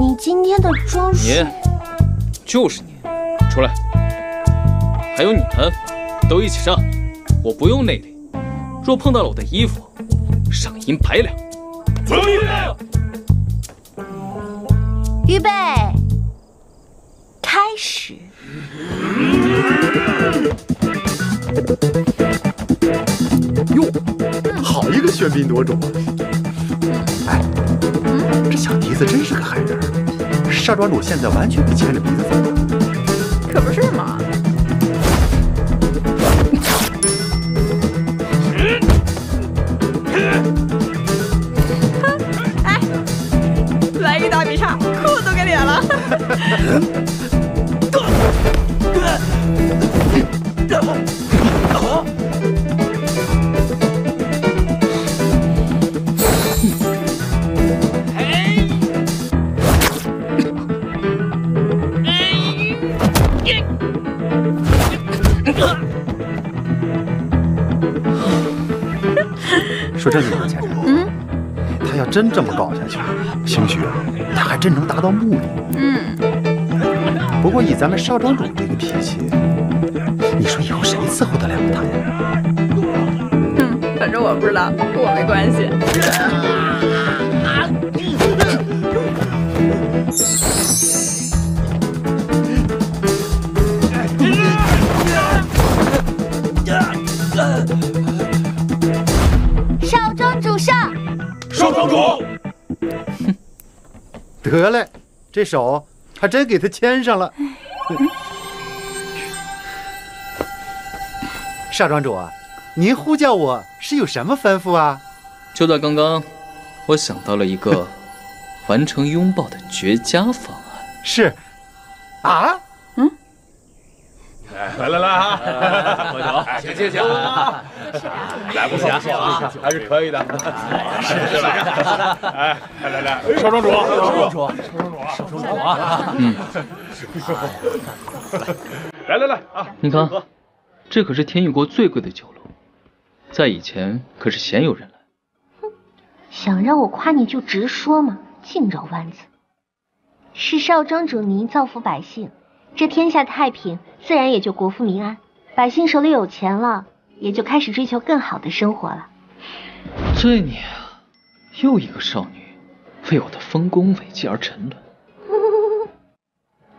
你今天的装束……你，就是你，出来！还有你们，都一起上！我不用内力，若碰到了我的衣服，赏银百两。准备，预备，开始。哟，好一个喧宾夺主啊！哎，这小蹄子真是个狠人。少庄主现在完全不牵着鼻子走，可不是嘛！哎，来一大劈叉，裤都给裂了。说真的，王先生，嗯，他要真这么搞下去，兴许他还真能达到目的。嗯，不过以咱们少庄主这个脾气，你说以后谁伺候得了他呀？嗯，反正我不知道，跟我没关系。啊 少庄主，哼，得嘞，这手还真给他牵上了。少庄主啊，您呼叫我是有什么吩咐啊？就在刚刚，我想到了一个完成拥抱的绝佳方案。是，啊，嗯，来来来啊，喝酒，请请请，来不错不错啊，还是可以的，是是吧？哎，来来来，少庄主，少庄主，少庄主，少庄主啊，嗯，来来来啊，你看，这可是天域国最贵的酒楼，在以前可是鲜有人来。 想让我夸你就直说嘛，净绕弯子。是少庄主您造福百姓，这天下太平，自然也就国富民安。百姓手里有钱了，也就开始追求更好的生活了。罪孽啊！又一个少女为我的丰功伟绩而沉沦。嗯、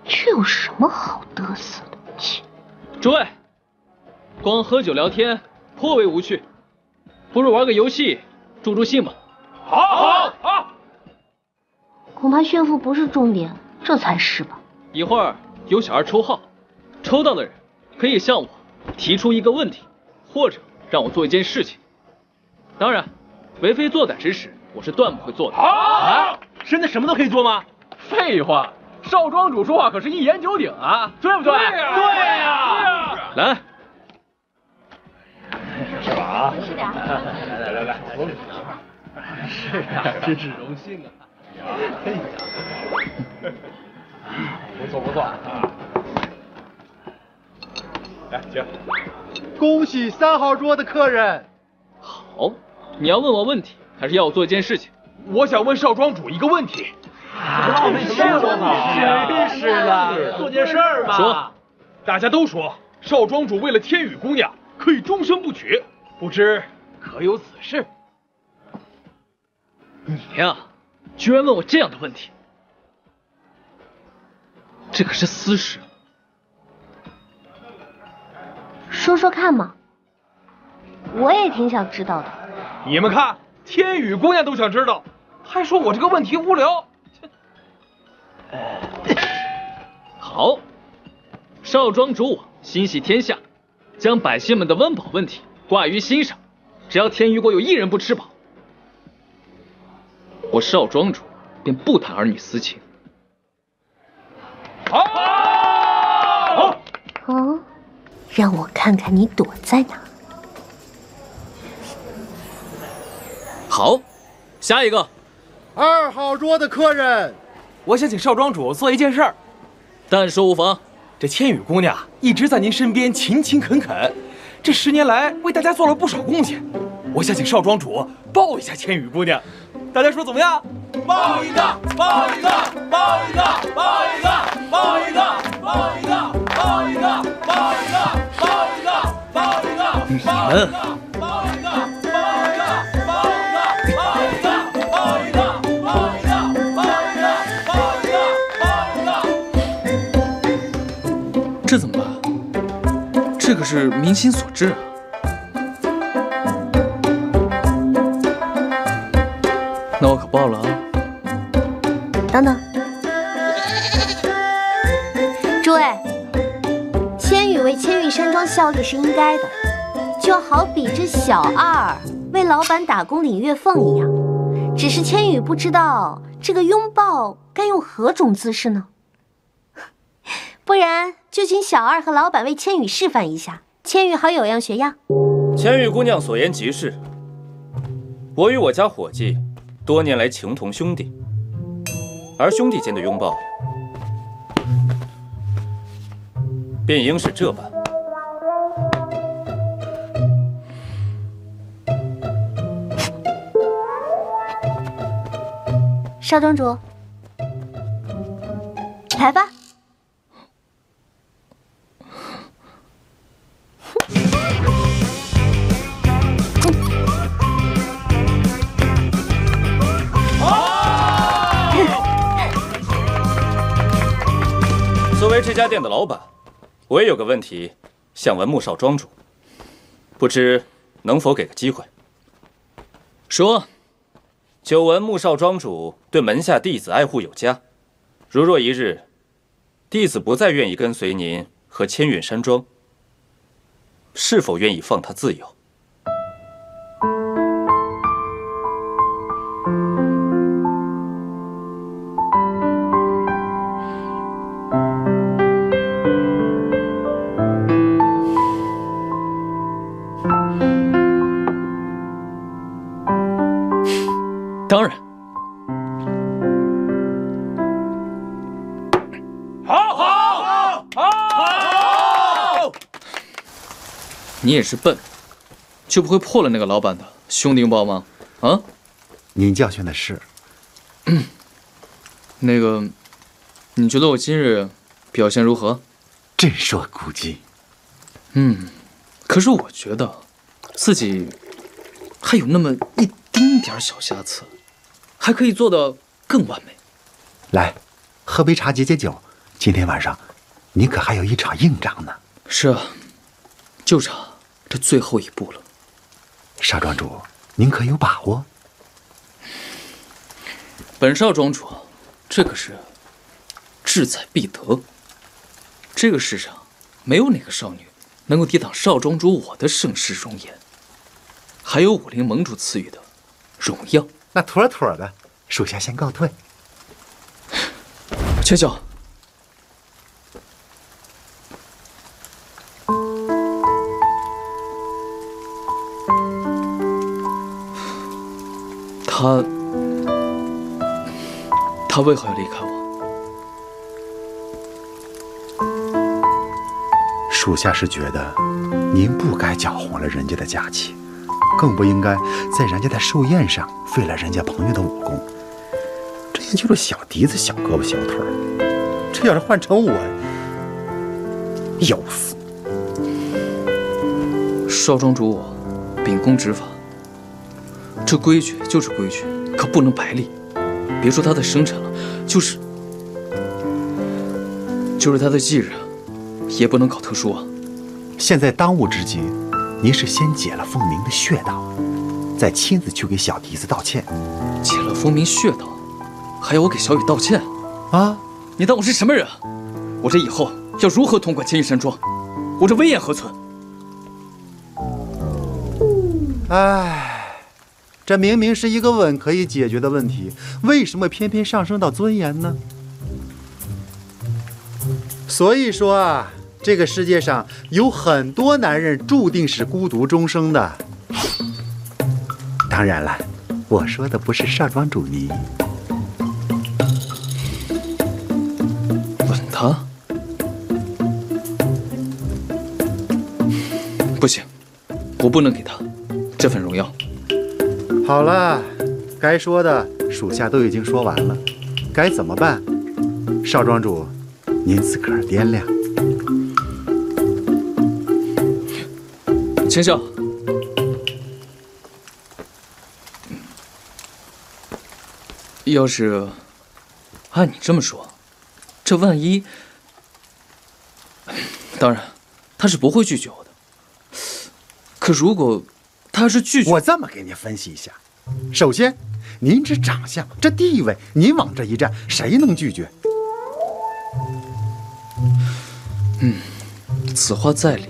这有什么好嘚瑟的？切！诸位，光喝酒聊天颇为无趣，不如玩个游戏助助兴吧。 好，好，好！恐怕炫富不是重点，这才是吧。一会儿有小孩抽号，抽到的人可以向我提出一个问题，或者让我做一件事情。当然，为非作歹之事，我是断不会做的。啊！真的什么都可以做吗？废话，少庄主说话可是一言九鼎啊，对不对？对呀，对呀。来，是吧？啊，是的。来来来来。 是啊，真是荣幸啊！哎呀，不错不错啊！来，请，恭喜三号桌的客人。好，你要问我问题，还是要我做一件事情？我想问少庄主一个问题。啊，没事吧？真是的，做件事儿吧。说，大家都说少庄主为了天宇姑娘可以终身不娶，不知可有此事？ 你呀、啊，居然问我这样的问题，这可是私事。说说看嘛，我也挺想知道的。你们看，天宇姑娘都想知道，还说我这个问题无聊。好，少庄主我心系天下，将百姓们的温饱问题挂于心上。只要天宇国有一人不吃饱， 我少庄主便不谈儿女私情。好，好，哦，让我看看你躲在哪。好，下一个，二号桌的客人，我想请少庄主做一件事儿。但说无妨，这千羽姑娘一直在您身边勤勤恳恳，这十年来为大家做了不少贡献，我想请少庄主抱一下千羽姑娘。 大家说怎么样？抱一个，抱一个，抱一个，抱一个，抱一个，抱一个，抱一个，抱一个，抱一个，抱一个，抱一个，抱一个，抱一个，抱一个，抱一个，抱一个，抱一个，抱一个，这怎么办？这可是民心所至啊！ 那我可爆了啊！等等，诸位，千羽为千羽山庄效力是应该的，就好比这小二为老板打工领月俸一样。只是千羽不知道这个拥抱该用何种姿势呢？不然就请小二和老板为千羽示范一下，千羽好有样学样。千羽姑娘所言极是，我与我家伙计 多年来情同兄弟，而兄弟间的拥抱便应是这般。少庄主，来吧。 作为这家店的老板，我也有个问题想问穆少庄主，不知能否给个机会？说，久闻穆少庄主对门下弟子爱护有加，如若一日弟子不再愿意跟随您和千韵山庄，是否愿意放他自由？你也是笨，就不会破了那个老板的兄弟帮忙啊！您教训的是。那个，你觉得我今日表现如何？震烁古今。嗯，可是我觉得自己还有那么一丁点小瑕疵，还可以做得更完美。来，喝杯茶解解酒。今天晚上，你可还有一场硬仗呢。是啊，就差这最后一步了。少庄主，您可有把握？本少庄主，这可是志在必得。这个世上没有哪个少女能够抵挡少庄主我的盛世容颜，还有武林盟主赐予的荣耀。那妥妥的，属下先告退。雀九。 他，他为何要离开我？属下是觉得，您不该搅黄了人家的假期，更不应该在人家的寿宴上废了人家朋友的武功。这也就是小笛子、小胳膊、小腿儿，这要是换成我，有死！少庄主我，秉公执法。 这规矩就是规矩，可不能白立。别说它的生辰了，就是，就是它的忌日，也不能搞特殊啊。现在当务之急，您是先解了凤鸣的穴道，再亲自去给小笛子道歉。解了凤鸣穴道，还要我给小雨道歉？啊！你当我是什么人？我这以后要如何统管千羽山庄？我这威严何存？唉。 这明明是一个吻可以解决的问题，为什么偏偏上升到尊严呢？所以说啊，这个世界上有很多男人注定是孤独终生的。当然了，我说的不是少庄主你。吻他？不行，我不能给他这份荣耀。 好了，该说的属下都已经说完了，该怎么办？少庄主，您自个儿掂量。丞相，要是按你这么说，这万一……当然，他是不会拒绝我的。可如果…… 他是拒绝我。这么给您分析一下，首先，您这长相、这地位，您往这一站，谁能拒绝？嗯，此话在理。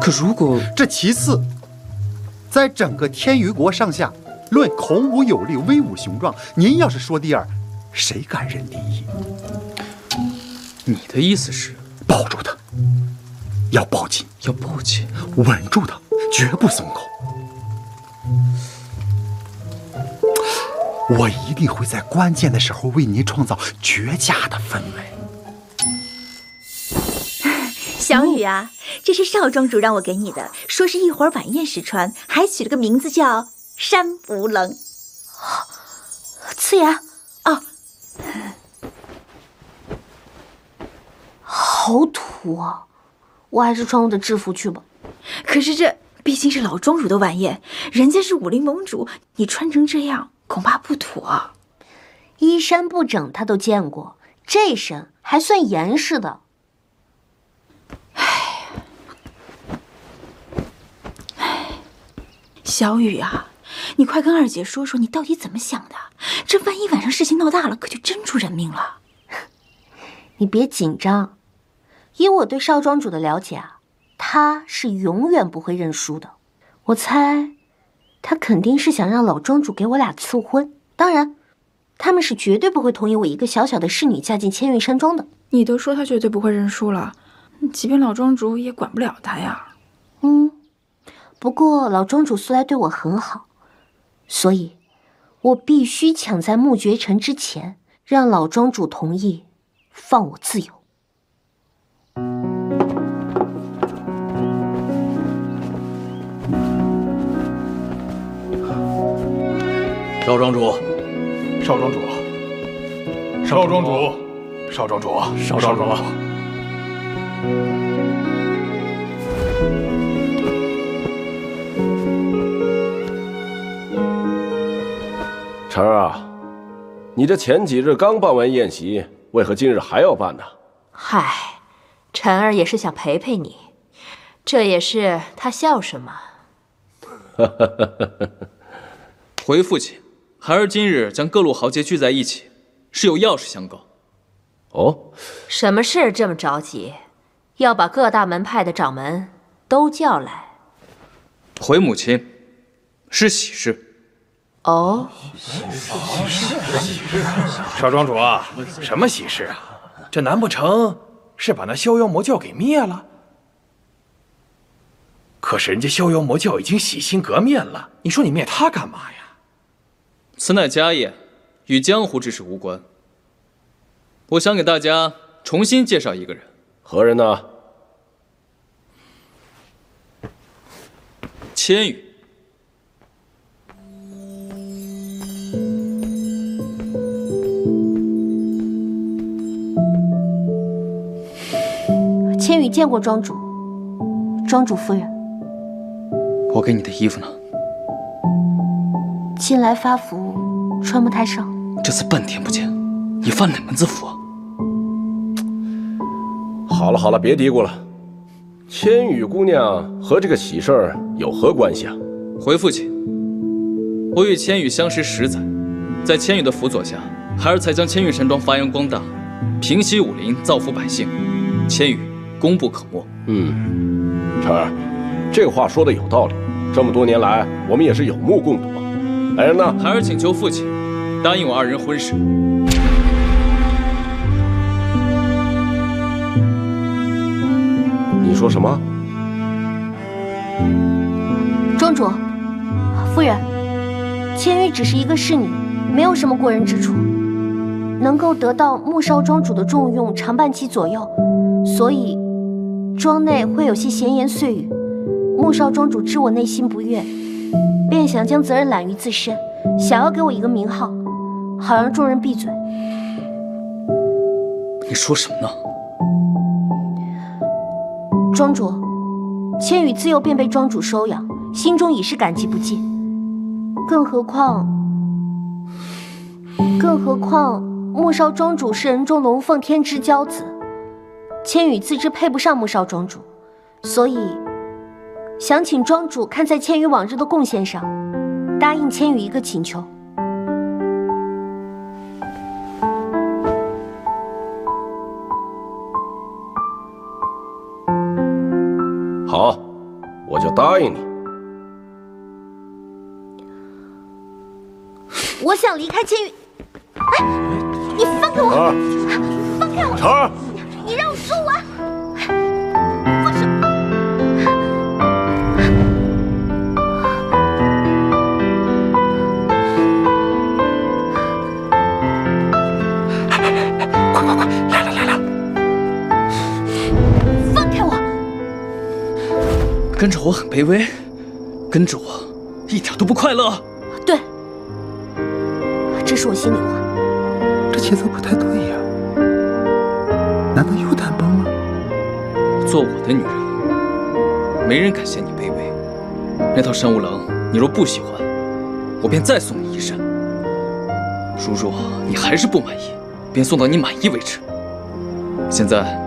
可如果……这其次，在整个天虞国上下，论孔武有力、威武雄壮，您要是说第二，谁敢认第一？你的意思是抱住他，要抱紧，要抱紧，稳住他。 绝不松口，我一定会在关键的时候为您创造绝佳的氛围。小雨啊，这是少庄主让我给你的，说是一会儿晚宴时穿，还取了个名字叫山无棱。刺牙，哦，好土啊！我还是穿我的制服去吧。可是这…… 毕竟是老庄主的晚宴，人家是武林盟主，你穿成这样恐怕不妥。衣衫不整他都见过，这身还算严实的。哎，哎，小雨啊，你快跟二姐说说你到底怎么想的，这万一晚上事情闹大了，可就真出人命了。你别紧张，以我对少庄主的了解啊。 他是永远不会认输的，我猜，他肯定是想让老庄主给我俩赐婚。当然，他们是绝对不会同意我一个小小的侍女嫁进千韵山庄的。你都说他绝对不会认输了，即便老庄主也管不了他呀。嗯，不过老庄主素来对我很好，所以，我必须抢在穆觉尘之前让老庄主同意放我自由。 嗯少庄主，少庄主，少庄主，少庄主，少庄主。晨儿啊，你这前几日刚办完宴席，为何今日还要办呢？嗨，晨儿也是想陪陪你，这也是他孝顺嘛。 回父亲，孩儿今日将各路豪杰聚在一起，是有要事相告。哦，什么事这么着急？要把各大门派的掌门都叫来。回母亲，是喜事。哦，少庄主啊，什么喜事啊？这难不成是把那逍遥魔教给灭了？ 可是人家逍遥魔教已经洗心革面了，你说你灭他干嘛呀？此乃家业，与江湖之事无关。我想给大家重新介绍一个人，何人呢？千羽。千羽见过庄主，庄主夫人。 我给你的衣服呢？近来发福，穿不太上。这次半天不见，你犯哪门子福啊？好了好了，别嘀咕了。千羽姑娘和这个喜事儿有何关系啊？回父亲，我与千羽相识十载，在千羽的辅佐下，孩儿才将千羽山庄发扬光大，平息武林，造福百姓。千羽功不可没。嗯，晨儿。 这个话说的有道理，这么多年来，我们也是有目共睹啊。来人呐，孩儿请求父亲答应我二人婚事。你说什么？庄主，夫人，千羽只是一个侍女，没有什么过人之处，能够得到穆少庄主的重用，常伴其左右，所以庄内会有些闲言碎语。 穆少庄主知我内心不悦，便想将责任揽于自身，想要给我一个名号，好让众人闭嘴。你说什么呢？庄主，千羽自幼便被庄主收养，心中已是感激不尽。更何况，更何况穆少庄主是人中龙凤天之骄子，千羽自知配不上穆少庄主，所以。 想请庄主看在千羽往日的贡献上，答应千羽一个请求。好，我就答应你。我想离开千羽。哎，你放开我！啊、放开我！晨儿，你让我做完。 跟着我很卑微，跟着我一点都不快乐。对，这是我心里话。这节奏不太对呀、啊，难道又谈崩了？做我的女人，没人敢嫌你卑微。那套山无郎，你若不喜欢，我便再送你一扇。如若你还是不满意，便送到你满意为止。现在，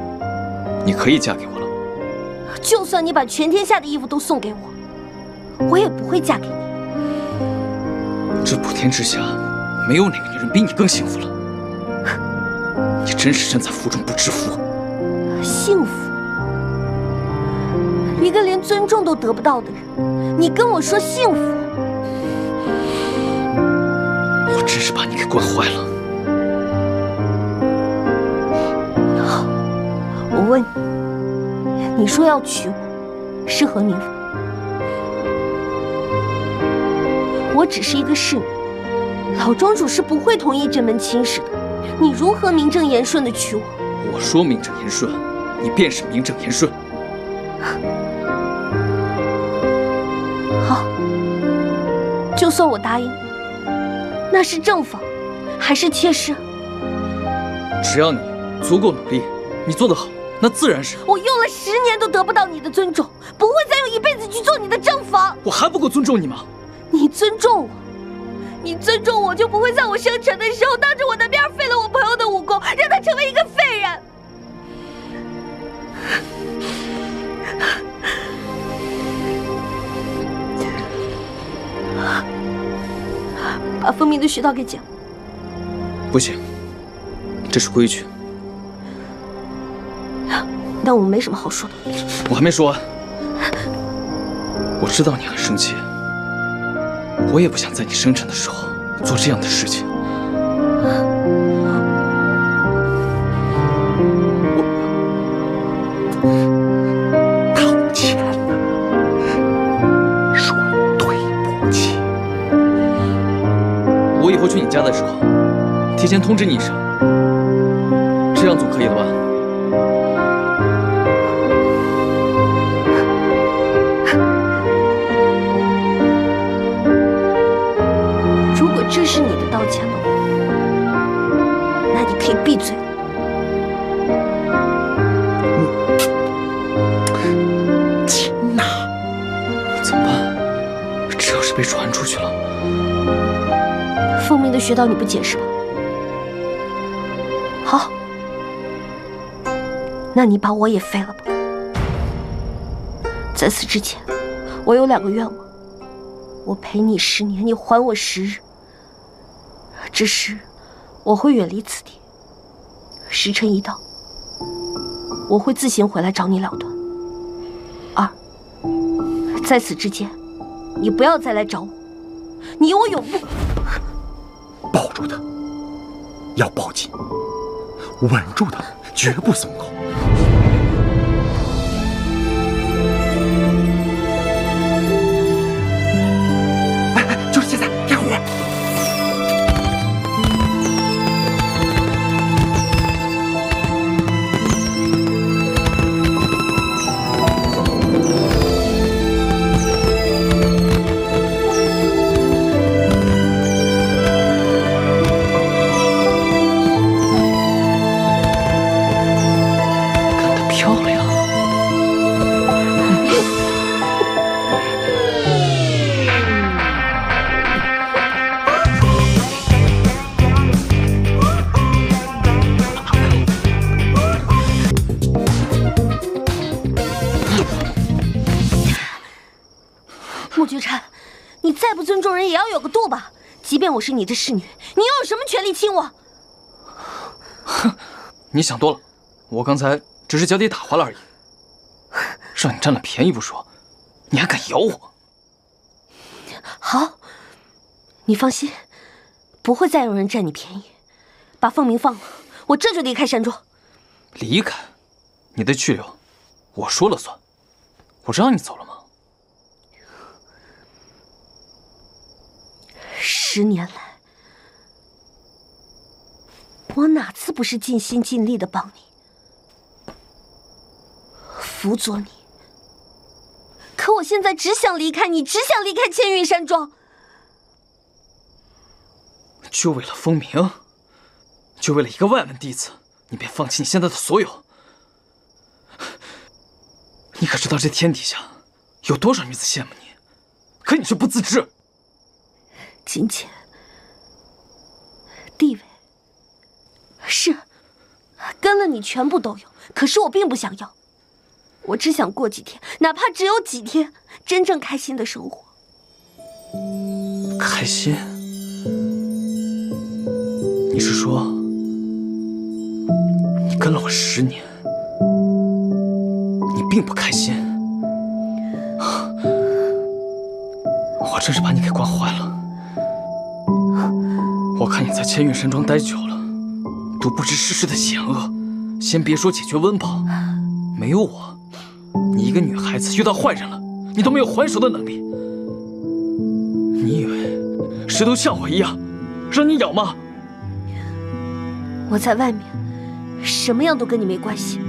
你可以嫁给我。 就算你把全天下的衣服都送给我，我也不会嫁给你。这普天之下，没有哪个女人比你更幸福了。你真是身在福中不知福。幸福？一个连尊重都得不到的人，你跟我说幸福？我真是把你给惯坏了。好，我问你。 你说要娶我，是何名分？我只是一个侍女，老庄主是不会同意这门亲事的。你如何名正言顺的娶我？我说名正言顺，你便是名正言顺。好，就算我答应，那是正方，还是切师？只要你足够努力，你做得好，那自然是。我用了十年都得不到你的尊重，不会再用一辈子去做你的正房。我还不够尊重你吗？你尊重我，你尊重我就不会在我生辰的时候当着我的面废了我朋友的武功，让他成为一个废人。 把风鸣的穴道给剪了。不行，这是规矩。那我们没什么好说的。我还没说完。我知道你很生气，我也不想在你生辰的时候做这样的事情。我。 我去你家的时候，提前通知你一声，这样总可以了吧？如果这是你的道歉的话，那你可以闭嘴。 被传出去了，风鸣的穴道你不解释吧？好，那你把我也废了吧。在此之前，我有两个愿望，我陪你十年，你还我十日。只是我会远离此地，时辰一到，我会自行回来找你了断。二，在此之间。 你不要再来找我，你我永不抱住他，要抱紧，稳住他，绝不松口。哎哎，就是现在，开火！我是你的侍女，你又有什么权利亲我？哼，你想多了，我刚才只是脚底打滑了而已，让你占了便宜不说，你还敢咬我？好，你放心，不会再有人占你便宜。把凤鸣放了，我这就离开山庄。离开？你的去留，我说了算。我让你走了吗？ 十年来，我哪次不是尽心尽力的帮你、辅佐你？可我现在只想离开你，只想离开千韵山庄。就为了风鸣，就为了一个外门弟子，你便放弃你现在的所有？你可知道这天底下有多少女子羡慕你？可你却不自知。 金钱、地位，是，跟了你全部都有。可是我并不想要，我只想过几天，哪怕只有几天，真正开心的生活。开心？你是说，你跟了我十年，你并不开心？我真是把你给惯坏了。 我看你在千韵山庄待久了，都不知世事的险恶。先别说解决温饱，没有我，你一个女孩子遇到坏人了，你都没有还手的能力。你以为谁都像我一样，让你咬吗？我在外面，什么样都跟你没关系。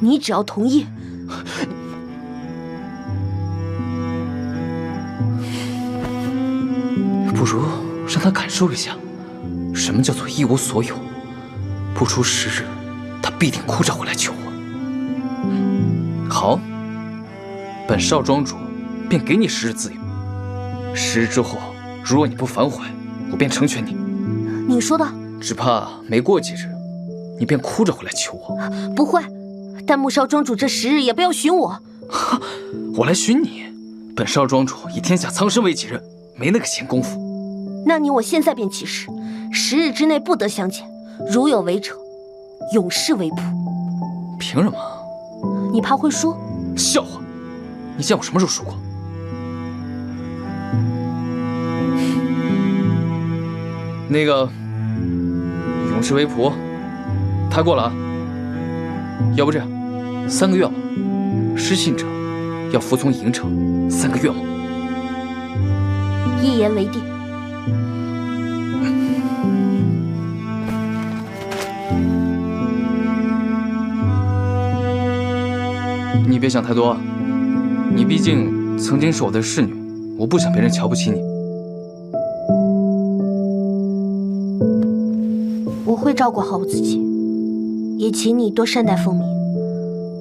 你只要同意。不如。 让让他感受一下什么叫做一无所有。不出十日，他必定哭着回来求我。好，本少庄主便给你十日自由。十日之后，如若你不反悔，我便成全你。你说的。只怕没过几日，你便哭着回来求我。不会，但穆少庄主这十日也不要寻我。我来寻你？本少庄主以天下苍生为己任，没那个闲工夫。那你我现在便起誓，十日之内不得相见，如有违者，永世为仆。凭什么？你怕会输？笑话！你见我什么时候输过？那个永世为仆，他过了啊。要不这样，三个愿望，失信者要服从营者三个愿望。一言为定。你别想太多啊，你毕竟曾经是我的侍女，我不想别人瞧不起你。我会照顾好我自己，也请你多善待凤鸣，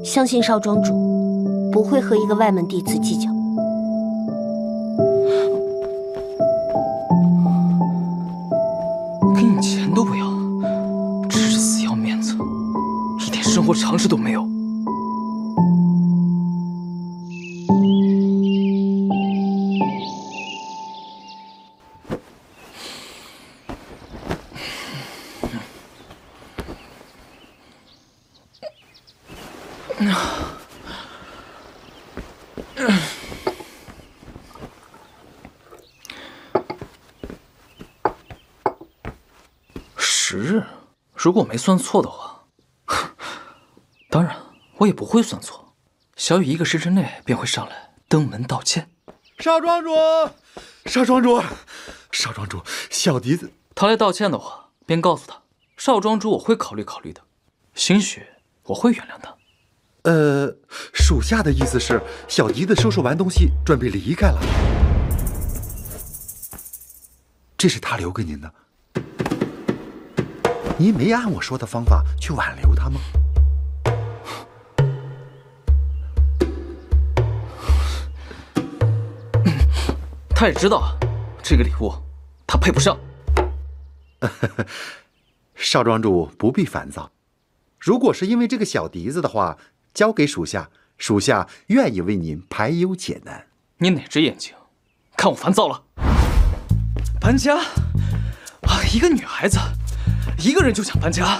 相信少庄主不会和一个外门弟子计较。给你钱都不要，只是死要面子，一点生活常识都没有。如果我没算错的话，当然我也不会算错。小雨一个时辰内便会上来登门道歉。少庄主，少庄主，少庄主，小笛子他来道歉的话，便告诉他，少庄主我会考虑考虑的，兴许我会原谅他。呃，属下的意思是，小笛子收拾完东西准备离开了，这是他留给您的。您没按我说的方法去挽留他吗？他也知道这个礼物他配不上。少庄主不必烦躁，如果是因为这个小笛子的话，交给属下，属下愿意为您排忧解难。你哪只眼睛看我烦躁了？搬家啊，一个女孩子。一个人就想搬家，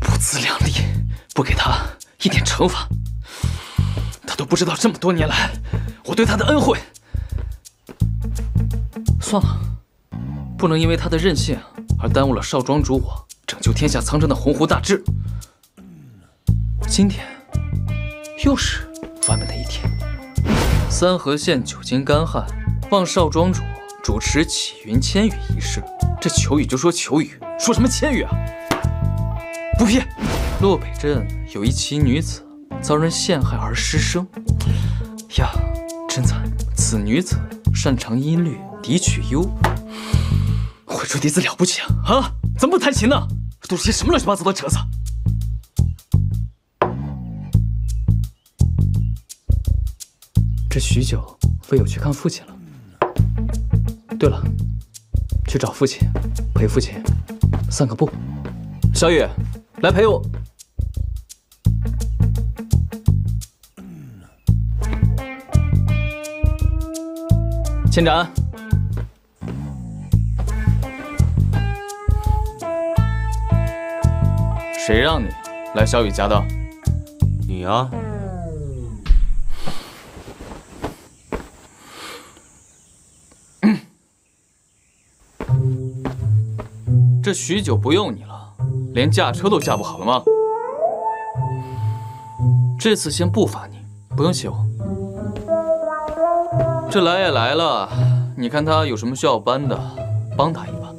不自量力，不给他一点惩罚，他都不知道这么多年来我对他的恩惠。算了，不能因为他的任性而耽误了少庄主我拯救天下苍生的鸿鹄大志。今天又是完美的一天。三河县久经干旱，望少庄主主持起云千语仪式。这求雨就说求雨，说什么千语啊？不批。洛北镇有一奇女子遭人陷害而失声，呀，真惨！此女子擅长音律，笛曲幽，会吹笛子了不起啊！啊，怎么不弹琴呢？都是些什么乱七八糟的折子！这许久未有去看父亲了。对了。去找父亲，陪父亲散个步。小雨，来陪我。千展，谁让你来小雨家的？你啊。这许久不用你了，连驾车都驾不好了吗？这次先不罚你，不用谢我。这来也来了，你看他有什么需要帮的，帮他一把。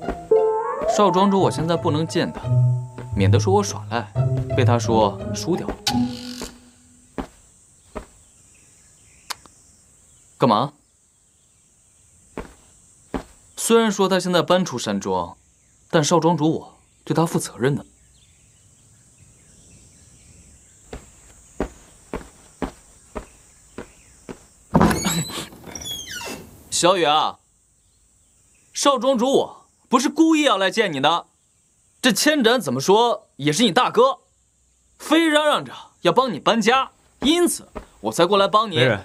少庄主我现在不能见他，免得说我耍赖，被他说输掉了。干嘛？虽然说他现在搬出山庄，但少庄主我对他负责任的。 小雨啊，少庄主我不是故意要来见你的，这千盏怎么说也是你大哥，非嚷嚷着要帮你搬家，因此我才过来帮你。没人。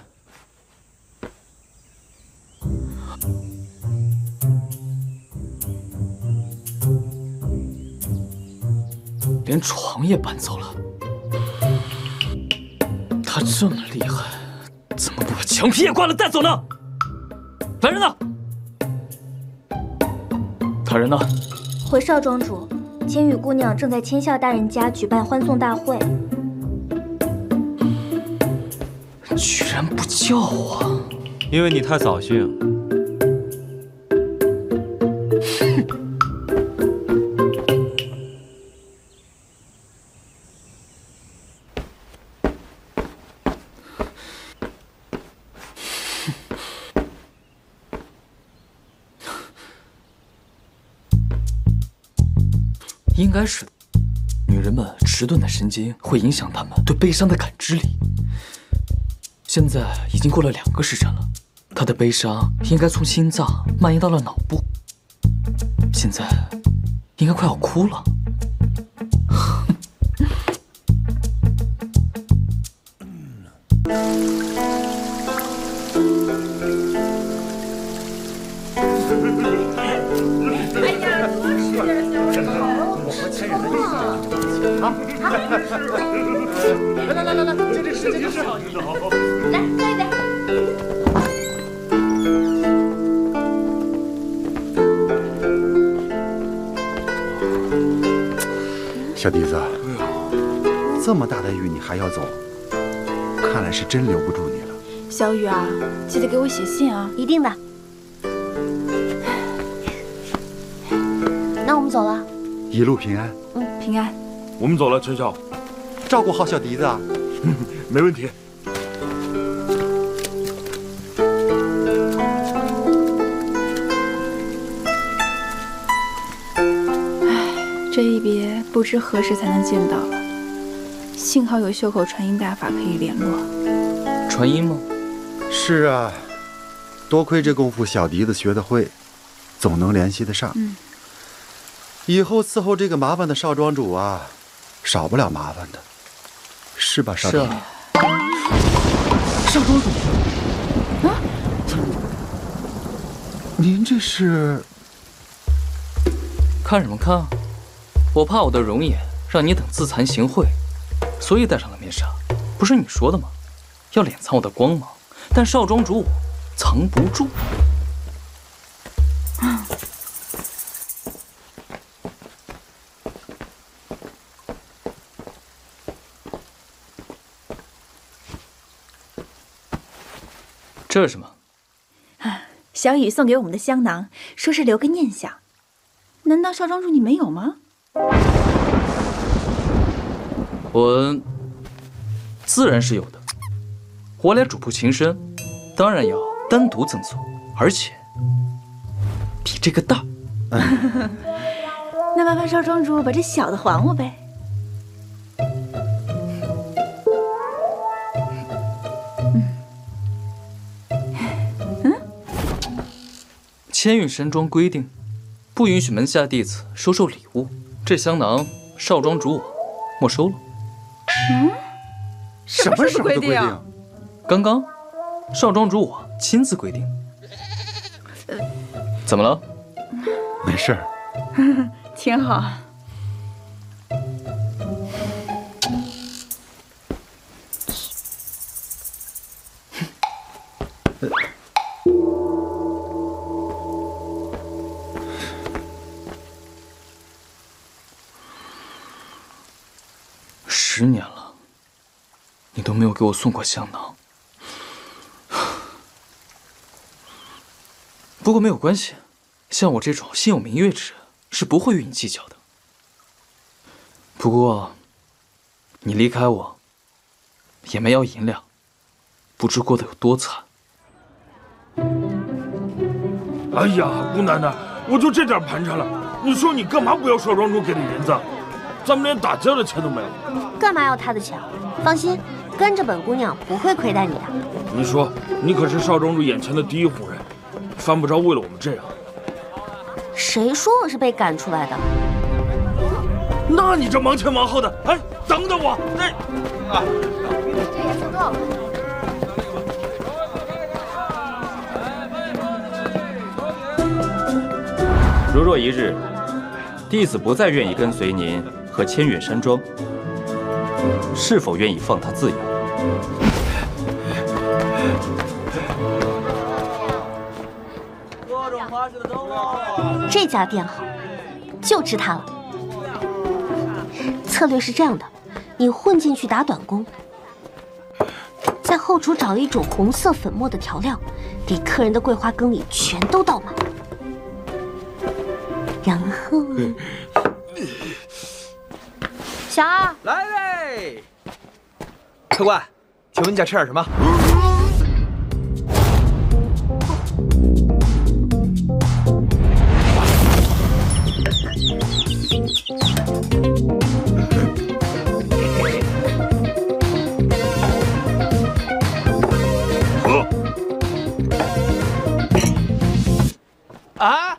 连床也搬走了，他这么厉害，怎么不把墙皮也挂了带走呢？ 来人呐！来人呐！回少庄主，千羽姑娘正在千夏大人家举办欢送大会。居然不叫我！因为你太扫兴。应该是的，女人们迟钝的神经会影响她们对悲伤的感知力。现在已经过了两个时辰了，她的悲伤应该从心脏蔓延到了脑部，现在应该快要哭了。小弟子，这么大的雨你还要走，看来是真留不住你了。小雨啊，记得给我写信啊！一定的。那我们走了。一路平安。嗯，平安。我们走了，陈晓，照顾好小笛子啊。没问题。 这一别，不知何时才能见到了。幸好有袖口传音大法可以联络。传音吗？是啊，多亏这功夫小笛子学得会，总能联系得上。嗯。以后伺候这个麻烦的少庄主啊，少不了麻烦的，是吧，少庄主？少庄主，啊，您这是看什么看啊？ 我怕我的容颜让你等自惭形秽，所以戴上了面纱。不是你说的吗？要敛藏我的光芒，但少庄主我藏不住。啊、这是什么？啊，小雨送给我们的香囊，说是留个念想。难道少庄主你没有吗？ 我自然是有的，我俩主仆情深，当然要单独赠送，而且比这个大。嗯、那麻烦少庄主把这小的还我呗。嗯，千羽山庄规定，不允许门下弟子收受礼物。 这香囊，少庄主我没收了。嗯，什么时候的规定？刚刚，少庄主我亲自规定。怎么了？没事儿，挺好。十年了，你都没有给我送过香囊。不过没有关系，像我这种心有明月之人是不会与你计较的。不过，你离开我，也没要银两，不知过得有多惨。哎呀，姑奶奶，我就这点盘缠了，你说你干嘛不要少庄主给的银子？咱们连打架的钱都没有，干嘛要他的钱？放心，跟着本姑娘不会亏待你的。你说，你可是少庄主眼前的第一红人，犯不着为了我们这样。谁说我是被赶出来的？那你这忙前忙后的，哎，等等我，哎，啊，这也算多少了？ 如若一日，弟子不再愿意跟随您和千远山庄，是否愿意放他自由？这家店好，就吃它了。策略是这样的：你混进去打短工，在后厨找一种红色粉末的调料，给客人的桂花羹里全都倒满。 然后，小二来嘞！客官，请问你想吃点什么？喝。啊！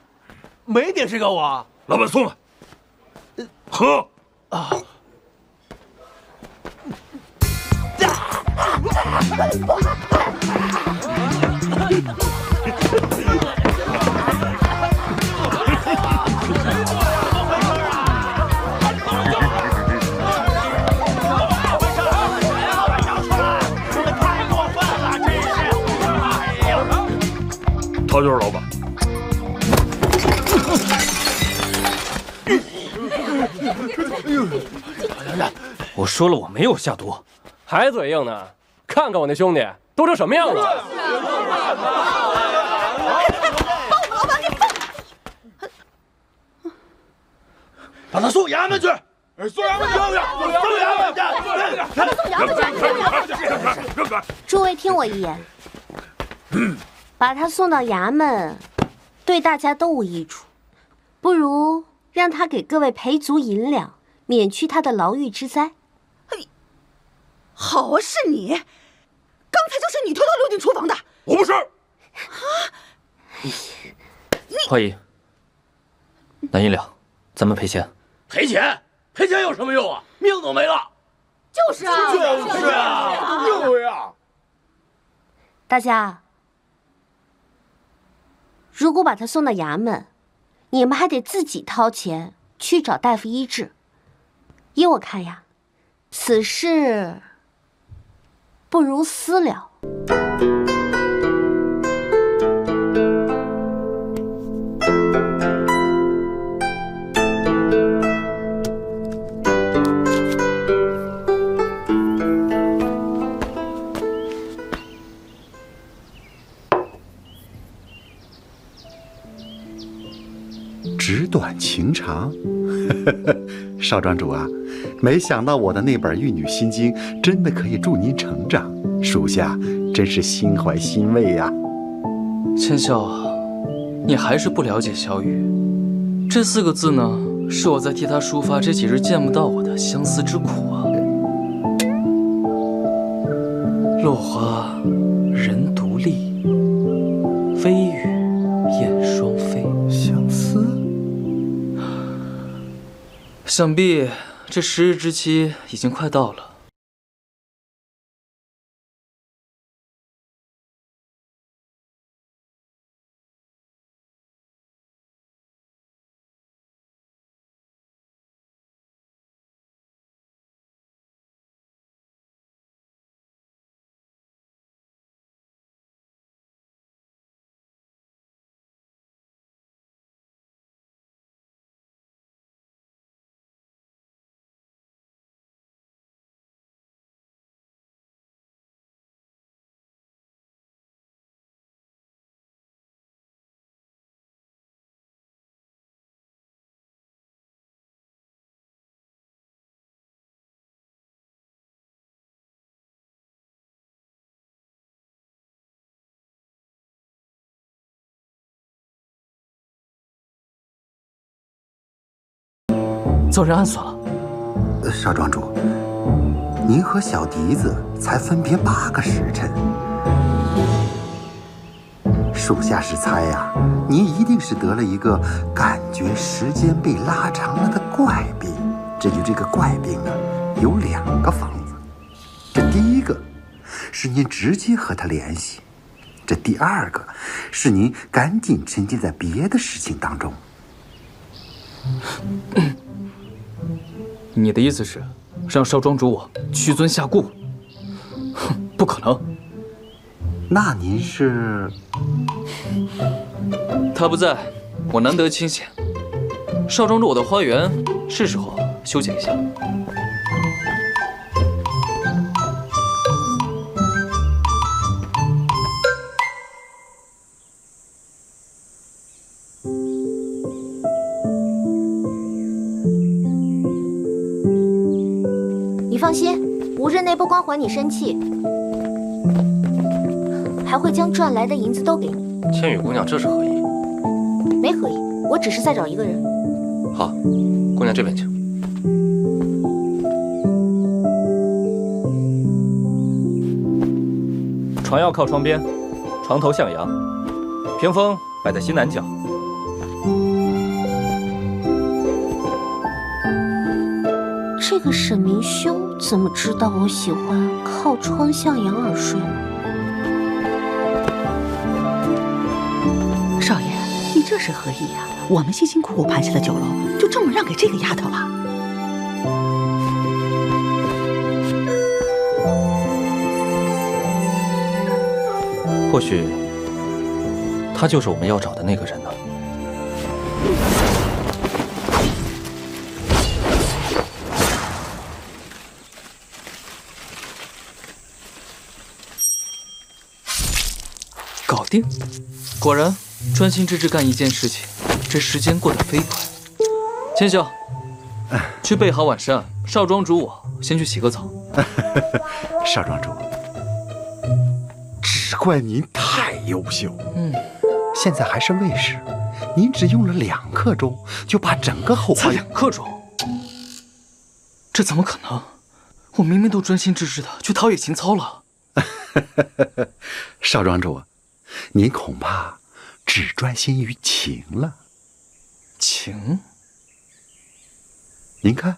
没点谁给我，老板送了。喝啊！他就是老板。 我说了，我没有下毒，还嘴硬呢！看看我那兄弟都成什么样了！把我们老板给放，把他送衙门去！送衙门去！送衙门去！送衙门去！送衙门去！让开！诸位听我一言，把他送到衙门，对大家都无益处，不如。 让他给各位赔足银两，免去他的牢狱之灾。嘿，好啊，是你，刚才就是你偷偷溜进厨房的。我不是。啊！花姨，男银两，咱们赔钱。赔钱？赔钱有什么用啊？命都没了。就是啊，就是啊，就是啊。大家，如果把他送到衙门。 你们还得自己掏钱去找大夫医治。依我看呀，此事不如私了。短情长，少庄主啊，没想到我的那本《玉女心经》真的可以助您成长，属下真是心怀欣慰呀、啊。千笑啊，你还是不了解小雨。这四个字呢，是我在替他抒发这几日见不到我的相思之苦啊。落花人独立，飞雨。 想必这十日之期已经快到了。遭人暗算了。少庄主，您和小笛子才分别八个时辰，属下是猜呀、啊，您一定是得了一个感觉时间被拉长了的怪病。至于这个怪病呢，有两个方子，这第一个是您直接和他联系。 这第二个是您赶紧沉浸在别的事情当中。你的意思是让少庄主我屈尊下顾？哼，不可能。那您是？他不在，我难得清闲。少庄主我的花园是时候修剪一下。 放心，无日内不光还你身契，还会将赚来的银子都给你。千羽姑娘，这是何意？没何意，我只是在找一个人。好，姑娘这边请。船要靠窗边，床头向阳，屏风摆在西南角。 这个沈明修怎么知道我喜欢靠窗向阳而睡呢？少爷，你这是何意啊？我们辛辛苦苦盘下的酒楼，就这么让给这个丫头了？或许，他就是我们要找的那个人呢。 定，果然专心致志干一件事情，这时间过得飞快。千秀，去备好晚膳。少庄主我，我先去洗个澡。少庄主，只怪您太优秀。嗯，现在还是未时，您只用了两刻钟就把整个后花园。才两刻钟？这怎么可能？我明明都专心致志的去陶冶情操了。少庄主。 您恐怕只专心于情了。情？您看，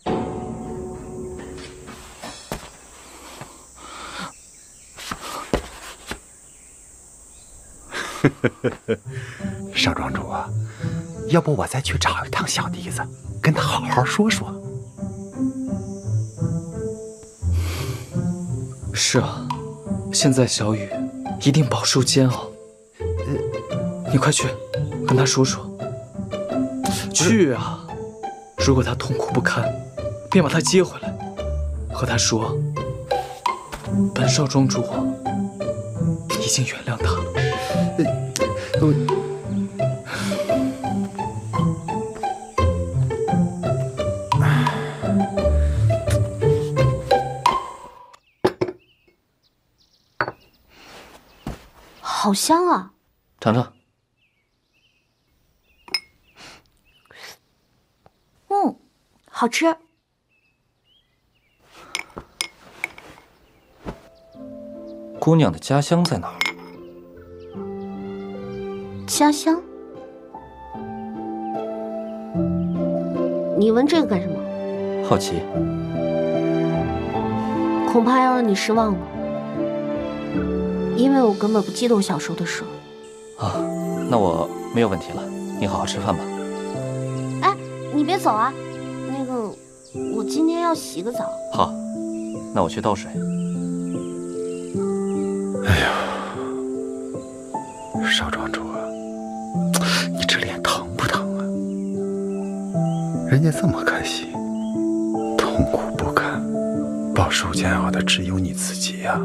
少庄主啊，要不我再去找一趟小笛子，跟他好好说说。是啊，现在小雨一定饱受煎熬。 你快去，跟他说说。去啊！如果他痛苦不堪，便把他接回来，和他说，本少庄主我已经原谅他了。好香啊！尝尝。 好吃。姑娘的家乡在哪儿？家乡？你问这个干什么？好奇。恐怕要让你失望了，因为我根本不记得我小时候的事。啊，那我没有问题了，你好好吃饭吧。哎，你别走啊！ 那个，我今天要洗个澡。好，那我去倒水。哎呀，少庄主，你这脸疼不疼啊？人家这么开心，痛苦不堪，饱受煎熬的只有你自己呀、啊。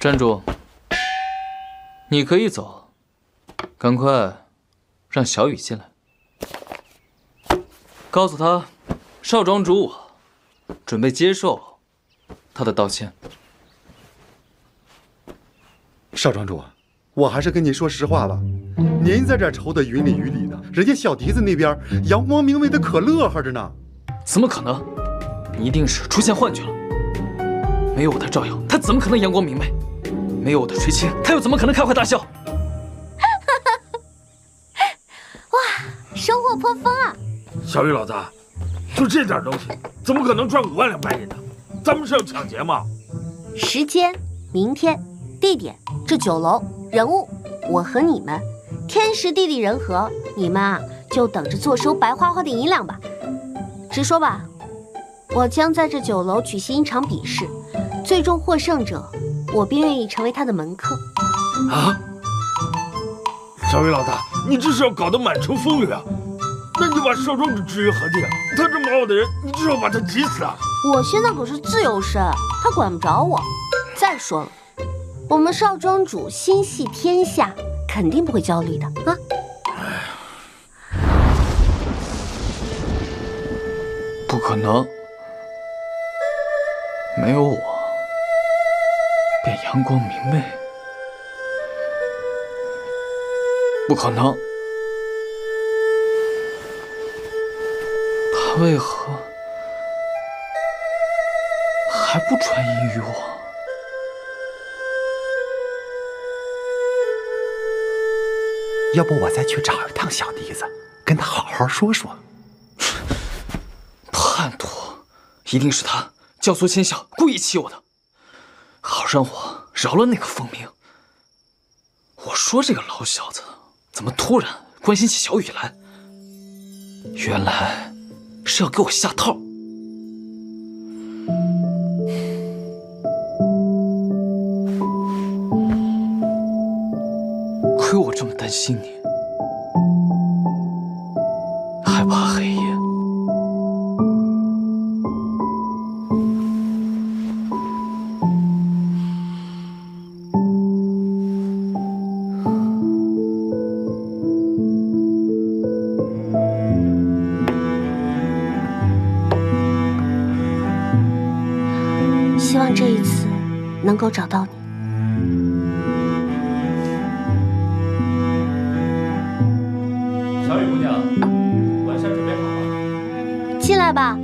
站住！你可以走，赶快让小雨进来，告诉他少庄主我准备接受他的道歉。少庄主，我还是跟您说实话吧，您在这愁得云里雨里的，人家小迪子那边阳光明媚的可乐呵着呢。怎么可能？你一定是出现幻觉了。 没有我的照耀，他怎么可能阳光明媚？没有我的垂青，他又怎么可能开怀大笑？哇，收获颇丰啊！小雨老子，就这点东西，怎么可能赚五万两白银呢？咱们是要抢劫吗？时间、明天、地点，这酒楼、人物，我和你们，天时地利人和，你们啊，就等着坐收白花花的银两吧。直说吧，我将在这酒楼举行一场比试。 最终获胜者，我便愿意成为他的门客。啊！小雨老大，你这是要搞得满城风雨啊！那你把少庄主置于何地啊？他这么傲的人，你至少把他急死啊！我现在可是自由身，他管不着我。再说了，我们少庄主心系天下，肯定不会焦虑的啊！不可能，没有我。 便阳光明媚，不可能。他为何还不传音于我？要不我再去找一趟小笛子，跟他好好说说。叛徒，一定是他教唆奸小，故意气我的。 好让我饶了那个凤鸣。我说这个老小子怎么突然关心起小雨来？原来是要给我下套。亏我这么担心你，害怕黑夜。 能够找到你。小雨姑娘，晚膳准备好了？进来吧。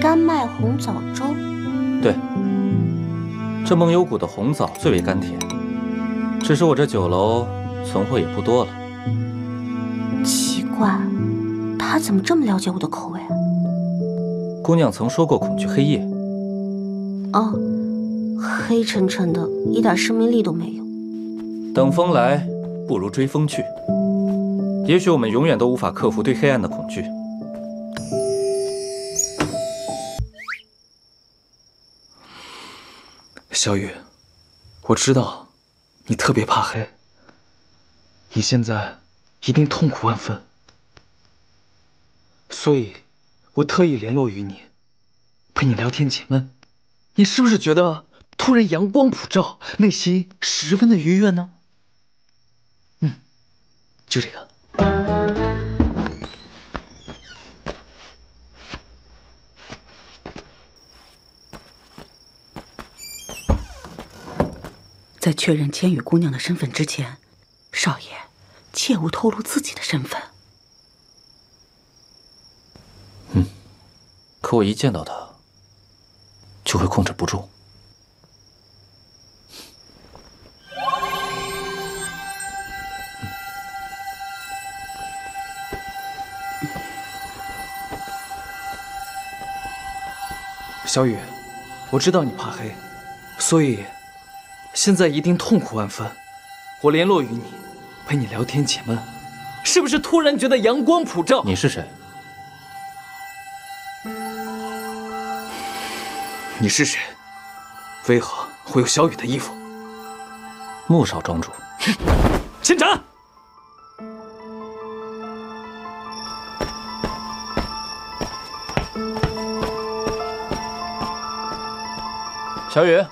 甘麦红枣粥。对，这梦幽谷的红枣最为甘甜。只是我这酒楼存货也不多了。奇怪，他怎么这么了解我的口味啊？姑娘曾说过恐惧黑夜。 哦，黑沉沉的，一点生命力都没有。等风来，不如追风去。也许我们永远都无法克服对黑暗的恐惧。小雨，我知道你特别怕黑，你现在一定痛苦万分，所以我特意联络于你，陪你聊天解闷。 你是不是觉得突然阳光普照，内心十分的愉悦呢？嗯，就这个。在确认千羽姑娘的身份之前，少爷切勿透露自己的身份。嗯，可我一见到她。 就会控制不住。小雨，我知道你怕黑，所以现在一定痛苦万分。我联络于你，陪你聊天解闷，是不是突然觉得阳光普照？你是谁？ 你是谁？为何会有小雨的衣服？穆少庄主，先斩！小雨，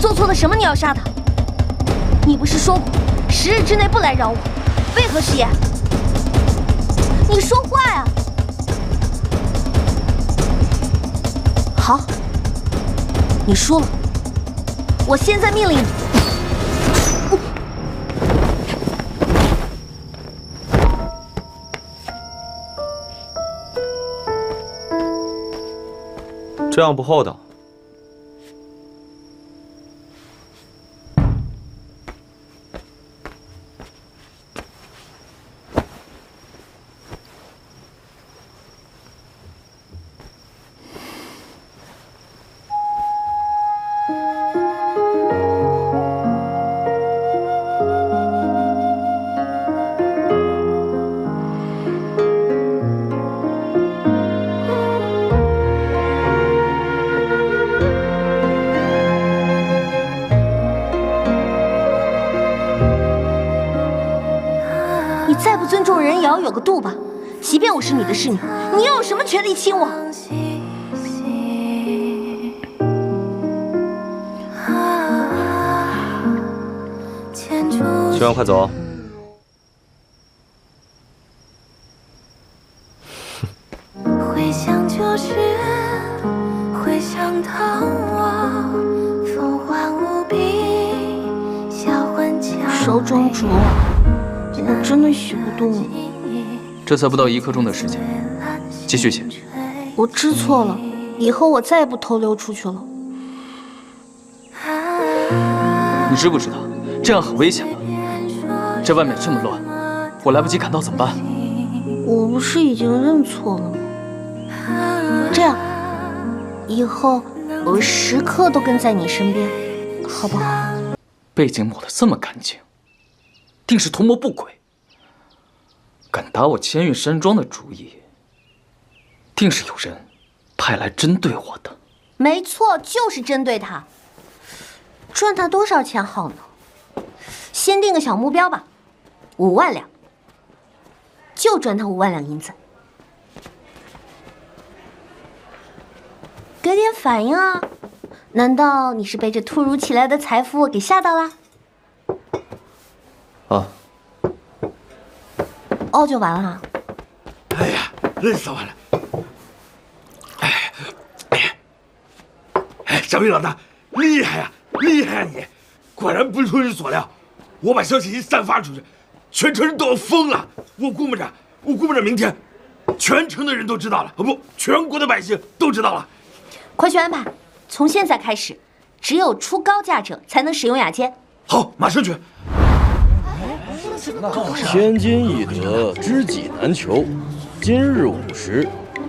做错了什么？你要杀他？你不是说过十日之内不来饶我，为何食言？你说话呀！好，你输了，我现在命令你。 这样不厚道。有个度吧，即便我是你的侍女，你又有什么权利亲我？希望快走。 这才不到一刻钟的时间，继续写。我知错了，以后我再也不偷溜出去了。你知不知道，这样很危险的？这外面这么乱，我来不及赶到怎么办？我不是已经认错了吗？这样，以后我时刻都跟在你身边，好不好？背景抹得这么干净，定是图谋不轨。 敢打我千韵山庄的主意，定是有人派来针对我的。没错，就是针对他。赚他多少钱好呢？先定个小目标吧，五万两，就赚他五万两银子。给点反应啊！难道你是被这突如其来的财富给吓到了？啊。 哦，就完了。哎呀，累死我了！哎，哎呀，哎，小玉老大，厉害呀、啊，厉害呀、啊！你果然不出人所料，我把消息一散发出去，全城人都要疯了。我估摸着，我估摸着明天，全城的人都知道了，哦不，全国的百姓都知道了。快去安排，从现在开始，只有出高价者才能使用雅间。好，马上去。 千金易得，知己难求。今日午时，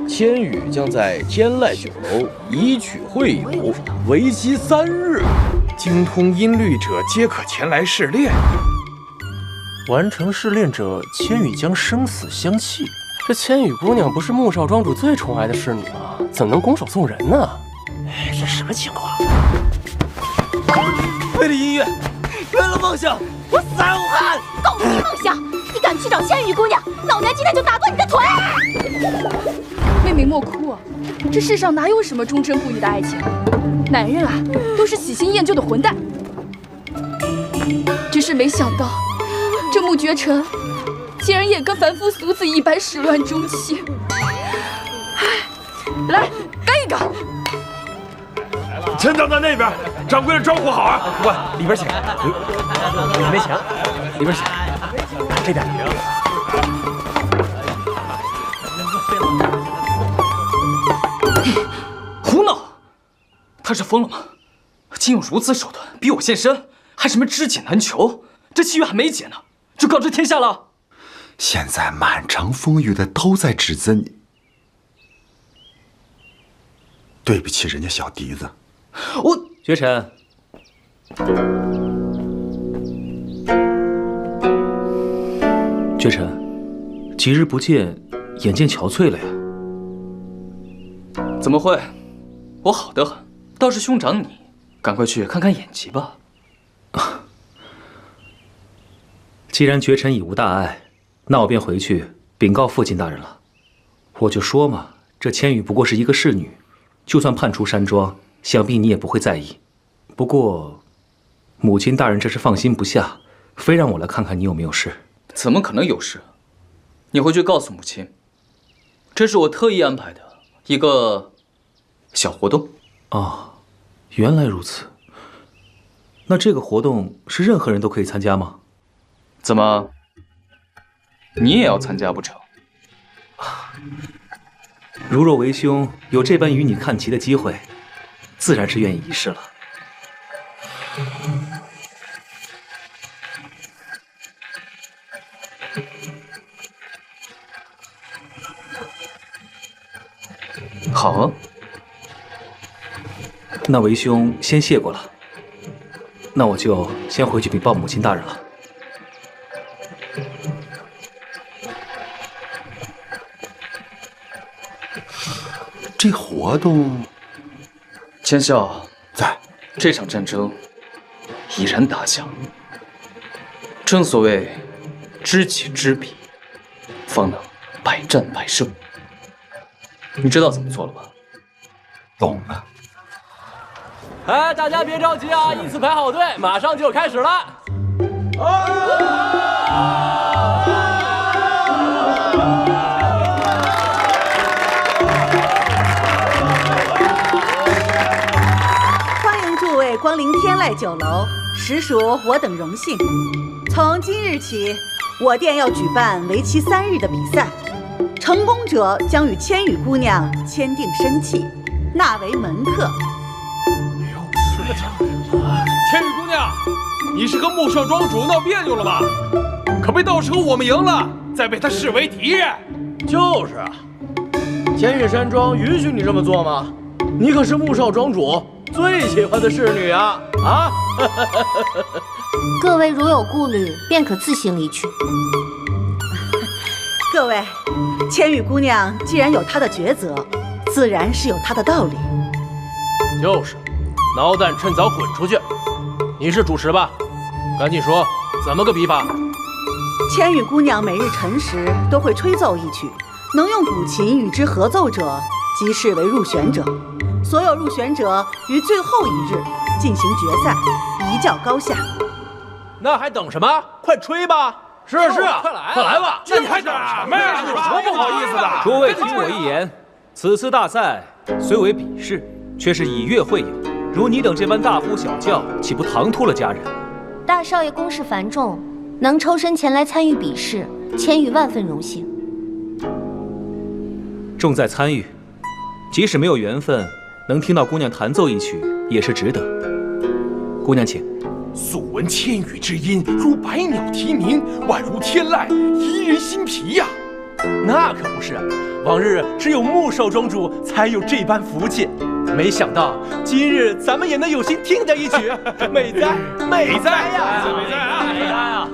千羽将在天籁酒楼以曲会友，为期三日。精通音律者皆可前来试炼。完成试炼者，千羽将生死相弃。这千羽姑娘不是穆少庄主最宠爱的侍女吗？怎能拱手送人呢？哎，这什么情况？为了音乐，为了梦想。 我死而无憾！狗屁梦想！你敢去找千羽姑娘，老娘今天就打断你的腿！妹妹莫哭啊，这世上哪有什么忠贞不渝的爱情？男人啊，都是喜新厌旧的混蛋。只是没想到，这穆觉尘竟然也跟凡夫俗子一般始乱终弃。来，干一个！钱藏在那边，掌柜的招呼好啊！喂，里边请。 里面请，里边请，这边。胡闹！他是疯了吗？竟用如此手段逼我现身，还什么知己难求？这契约还没解呢，就告知天下了。现在满城风雨的都在指责你，对不起人家小笛子。我觉尘。 觉尘，几日不见，眼见憔悴了呀？怎么会？我好得很。倒是兄长你，赶快去看看眼疾吧。啊、既然觉尘已无大碍，那我便回去禀告父亲大人了。我就说嘛，这千羽不过是一个侍女，就算判出山庄，想必你也不会在意。不过母亲大人这是放心不下，非让我来看看你有没有事。怎么可能有事？你回去告诉母亲，这是我特意安排的一个小活动。啊，原来如此。那这个活动是任何人都可以参加吗？怎么，你也要参加不成？如若为兄有这般与你看齐的机会，自然是愿意一试了。 好啊，那为兄先谢过了，那我就先回去禀报母亲大人了。这活动，千笑在，这场战争已然打响，正所谓知己知彼，方能百战百胜。 你知道怎么做了吧？懂了。哎，大家别着急啊，依次排好队，马上就开始了。啊啊、欢迎诸位光临天籁酒楼，实属我等荣幸。从今日起，我店要举办为期三日的比赛。 成功者将与千羽姑娘签订申契，纳为门客。哎呦，睡着了！千羽姑娘，你是和穆少庄主闹别扭了吧？可别到时候我们赢了，再被他视为敌人。就是啊，千羽山庄允许你这么做吗？你可是穆少庄主最喜欢的侍女啊！啊！各位如有顾虑，便可自行离去。 各位，千羽姑娘既然有她的抉择，自然是有她的道理。就是，挠蛋趁早滚出去！你是主持吧？赶紧说，怎么个比法？千羽姑娘每日辰时都会吹奏一曲，能用古琴与之合奏者，即视为入选者。所有入选者于最后一日进行决赛，一较高下。那还等什么？快吹吧！ 是是，快来快来吧！这你还等什么呀？有什么不好意思的？诸位听我一言，此次大赛虽为比试，却是以乐会友。如你等这般大呼小叫，岂不唐突了家人？大少爷公事繁重，能抽身前来参与比试，千羽万分荣幸。重在参与，即使没有缘分，能听到姑娘弹奏一曲，也是值得。姑娘请。 素闻千羽之音，如百鸟啼鸣，宛如天籁，怡人心脾呀、啊。那可不是，往日只有穆少庄主才有这般福气，没想到今日咱们也能有幸听得一曲，美哉美哉呀！美哉啊！美哉啊！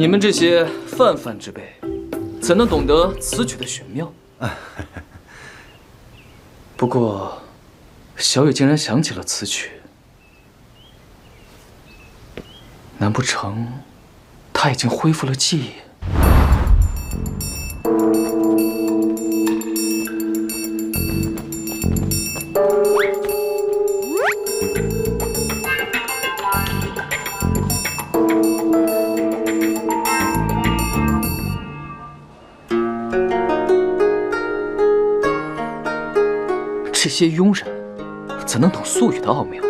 你们这些泛泛之辈，怎能懂得此曲的玄妙？不过，小雨竟然想起了此曲，难不成他已经恢复了记忆？这些庸人怎能懂素语的奥妙？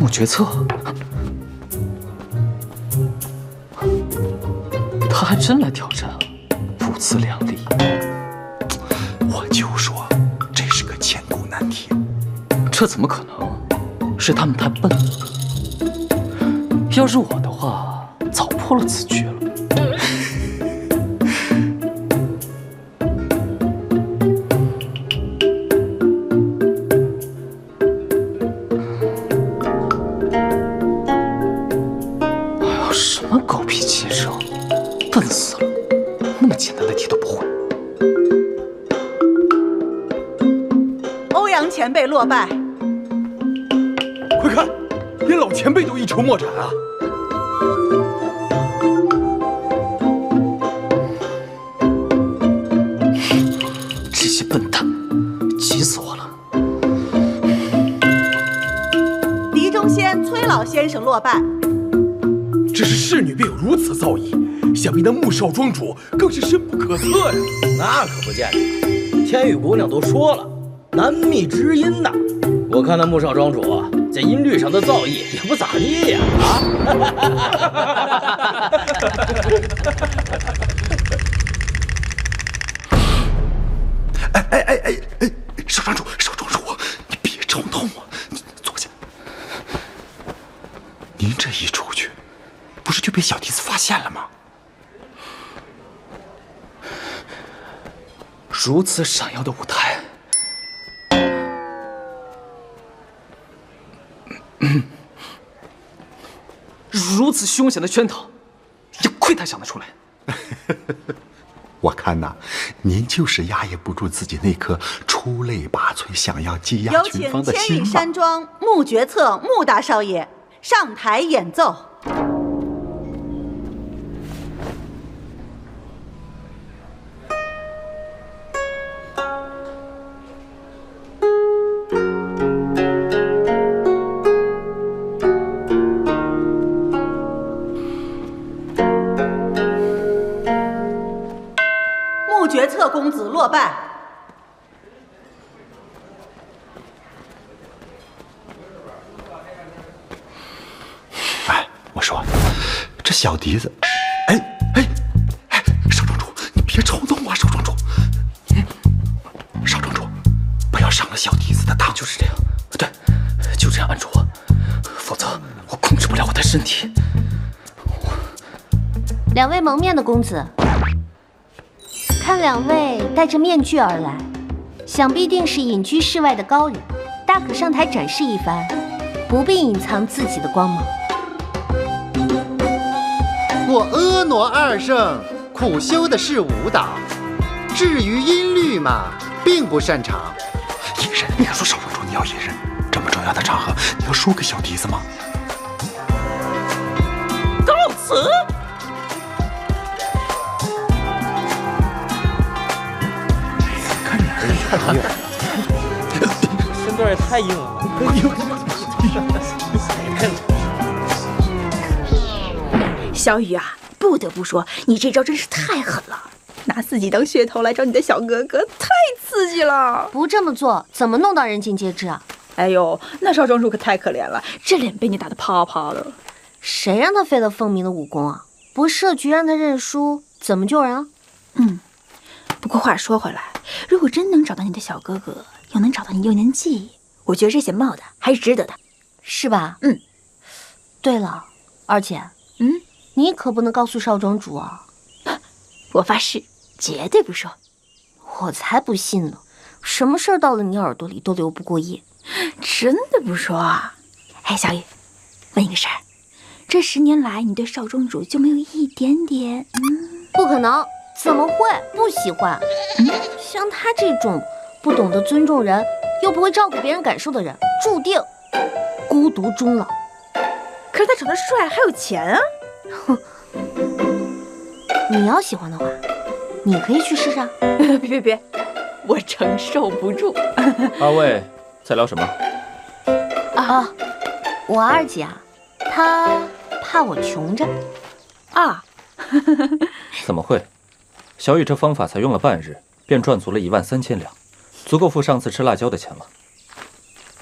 木决策，他还真来挑战，不自量力。我就说这是个千古难题。这怎么可能？是他们太笨了。要是我的话，早破了此局了。 前辈落败，快看，连老前辈都一筹莫展啊！这些笨蛋，急死我了！黎中仙、崔老先生落败，只是侍女便有如此造诣，想必那穆少庄主更是深不可测呀！那可不见得，天羽姑娘都说了。 难觅知音呐！我看那穆少庄主啊，在音律上的造诣也不咋地呀！啊！哎哎哎哎哎！少庄主，少庄主，你别冲动啊！坐下。您这一出去，不是就被小蹄子发现了吗？如此闪耀的舞台。 如此凶险的圈套，也亏他想得出来。我看呐、啊，您就是压抑不住自己那颗出类拔萃、想要技压群芳的心吧。有请千羽山庄穆决策穆大少爷上台演奏。公子落败，哎，我说这小笛子，哎哎哎，少庄主，你别冲动啊，少庄主，嗯、少庄主，不要上了小笛子的当。就是这样，对，就这样按住我，否则我控制不了我的身体。两位蒙面的公子。 看两位戴着面具而来，想必定是隐居世外的高人，大可上台展示一番，不必隐藏自己的光芒。我婀娜二圣苦修的是舞蹈，至于音律嘛，并不擅长。隐忍，你敢说少庄主你要隐忍？这么重要的场合，你要输给小笛子吗？告辞。 身段也太硬了！小雨啊，不得不说，你这招真是太狠了，拿自己当噱头来找你的小哥哥，太刺激了！不这么做，怎么弄到人尽皆知啊？哎呦，那少庄主可太可怜了，这脸被你打得啪啪的。谁让他废了凤鸣的武功啊？不设局让他认输，怎么救人啊？嗯。 不过话说回来，如果真能找到你的小哥哥，又能找到你幼年记忆，我觉得这些帽子还是值得的，是吧？嗯。对了，二姐，嗯，你可不能告诉少庄主啊！我发誓，绝对不说。我才不信呢！什么事儿到了你耳朵里都流不过夜，真的不说啊？哎，小雨，问一个事儿，这十年来你对少庄主就没有一点点……嗯，不可能。 怎么会不喜欢？像他这种不懂得尊重人，又不会照顾别人感受的人，注定孤独终老。可是他长得帅，还有钱啊！哼，你要喜欢的话，你可以去试试啊。别别别，我承受不住。二位在聊什么？啊，我二姐啊，她怕我穷着。啊。怎么会？小雨这方法才用了半日，便赚足了一万三千两，足够付上次吃辣椒的钱了。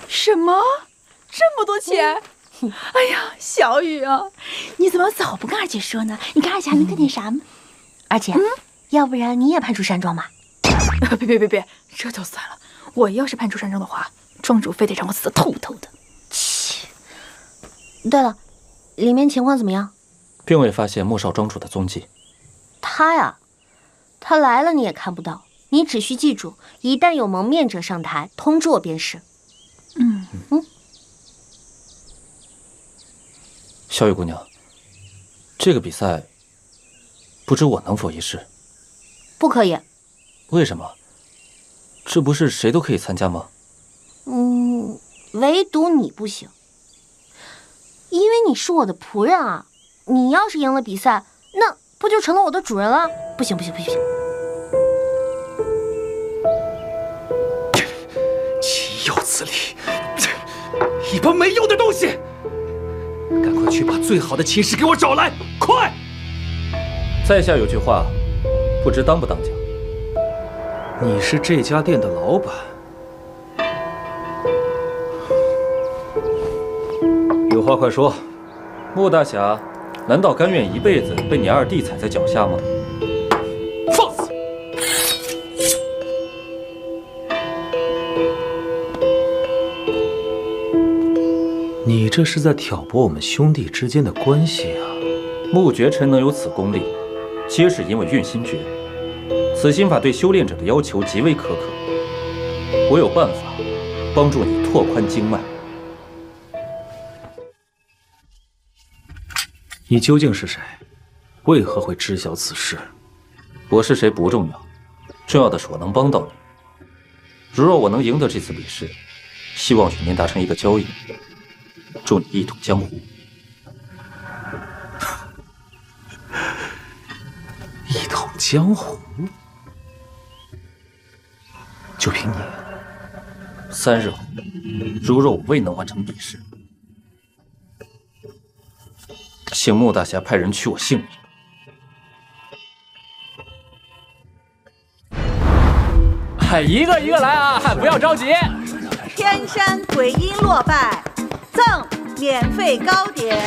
什么？这么多钱？嗯、哎呀，小雨啊，你怎么早不跟二姐说呢？你看二姐还能干点啥吗？二姐，嗯、要不然你也叛出山庄吧？别别别别，这就算了。我要是叛出山庄的话，庄主非得让我死得透透的。切！对了，里面情况怎么样？ 并未发现莫少庄主的踪迹。他呀，他来了你也看不到，你只需记住，一旦有蒙面者上台，通知我便是。嗯嗯。小雨姑娘，这个比赛，不知我能否一试？不可以。为什么？这不是谁都可以参加吗？嗯，唯独你不行，因为你是我的仆人啊。 你要是赢了比赛，那不就成了我的主人了？不行不行不行！岂有此理！一帮没用的东西！赶快去把最好的琴师给我找来，快！在下有句话，不知当不当讲。你是这家店的老板，有话快说，穆大侠。 难道甘愿一辈子被你二弟踩在脚下吗？放肆！你这是在挑拨我们兄弟之间的关系啊！穆觉尘能有此功力，皆是因为运心诀。此心法对修炼者的要求极为苛刻，我有办法帮助你拓宽经脉。 你究竟是谁？为何会知晓此事？我是谁不重要，重要的是我能帮到你。如若我能赢得这次比试，希望与您达成一个交易，助你一统江湖。一统江湖？就凭你？三日后，如若我未能完成比试。 请穆大侠派人取我性命。哎，一个一个来啊，不要着急。天山鬼婴落败，赠免费糕点。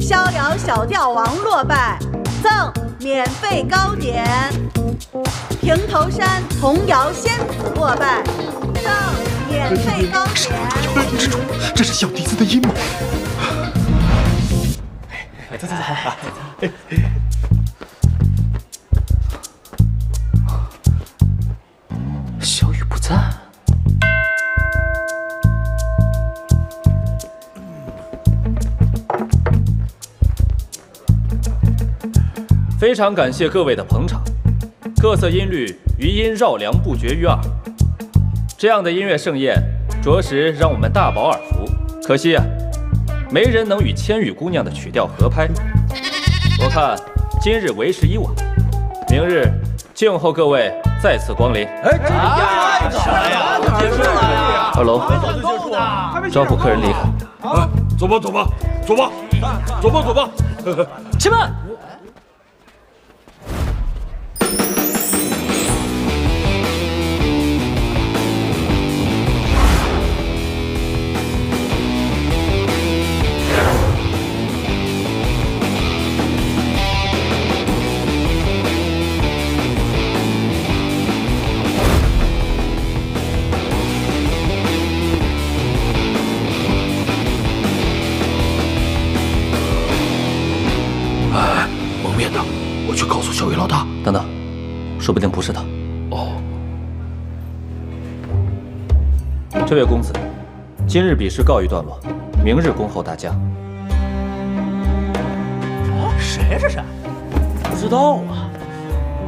逍遥小吊王落败，赠免费糕点。平头山童谣仙子落败，赠免费糕点。之主，这是小笛子的阴谋。 走走走！小雨不在，非常感谢各位的捧场。各色音律，余音绕梁不绝于耳。这样的音乐盛宴，着实让我们大饱耳福。可惜啊。 没人能与千羽姑娘的曲调合拍，我看今日为时已晚，明日静候各位再次光临。哎，这太早了，结束了。二楼，招呼客人离开。啊，走吧，走吧，走吧，走吧，走吧。且慢。等等，说不定不是他。哦，这位公子，今日比试告一段落，明日恭候大家。啊，谁是谁？不知道啊。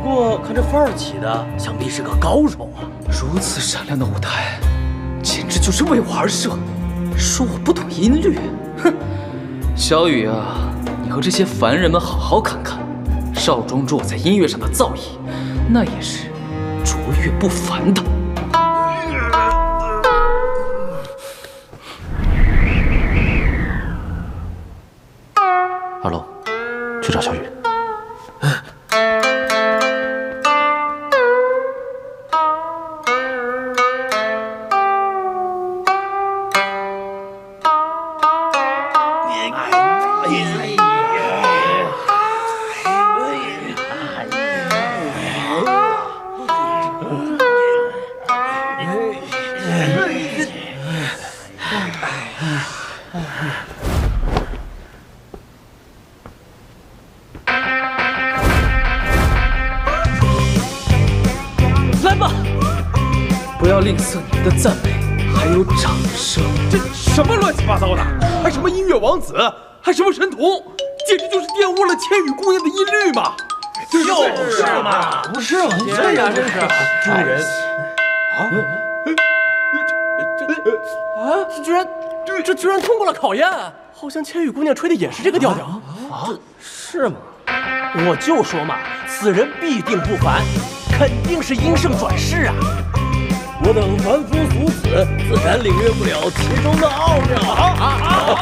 不过看这范儿起的，想必是个高手啊。如此闪亮的舞台，简直就是为我而设。说我不懂音律，哼！小雨啊，你和这些凡人们好好看看。 少庄主在音乐上的造诣，那也是卓越不凡的。二龙，去找小雨。的赞美，还有掌声。这什么乱七八糟的？还什么音乐王子，还什么神童，简直就是玷污了千羽姑娘的音律嘛！就是嘛，不是嘛，这呀真是丢人啊！这这啊，这居然对，这居然通过了考验，好像千羽姑娘吹的也是这个调调啊？是吗？ 我就说嘛，此人必定不凡，肯定是阴盛转世啊！我等凡夫俗子，自然领略不了其中的奥妙。好，好，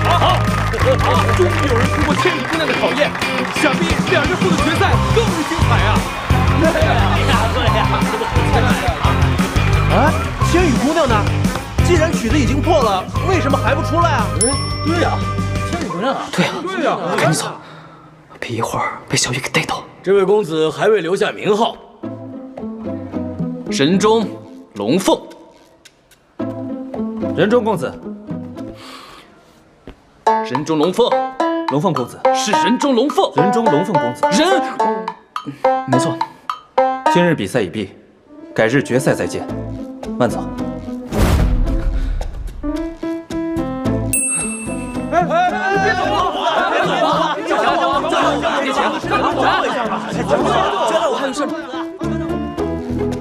好，好！终于有人通过千里姑娘的考验，想必两人后的决赛更是精彩啊！对呀，对呀，太厉害了！啊，千羽姑娘呢？既然曲子已经破了，为什么还不出来啊？嗯，对呀，千羽姑娘啊！对呀，对呀，赶紧走。 别一会儿被小雨给逮到。这位公子还未留下名号，神钟龙凤。神钟公子，神钟龙凤，龙凤公子是神钟龙凤，神钟龙凤公子。人，没错。今日比赛已毕，改日决赛再见。慢走。哎哎哎！别走啊！别走啊！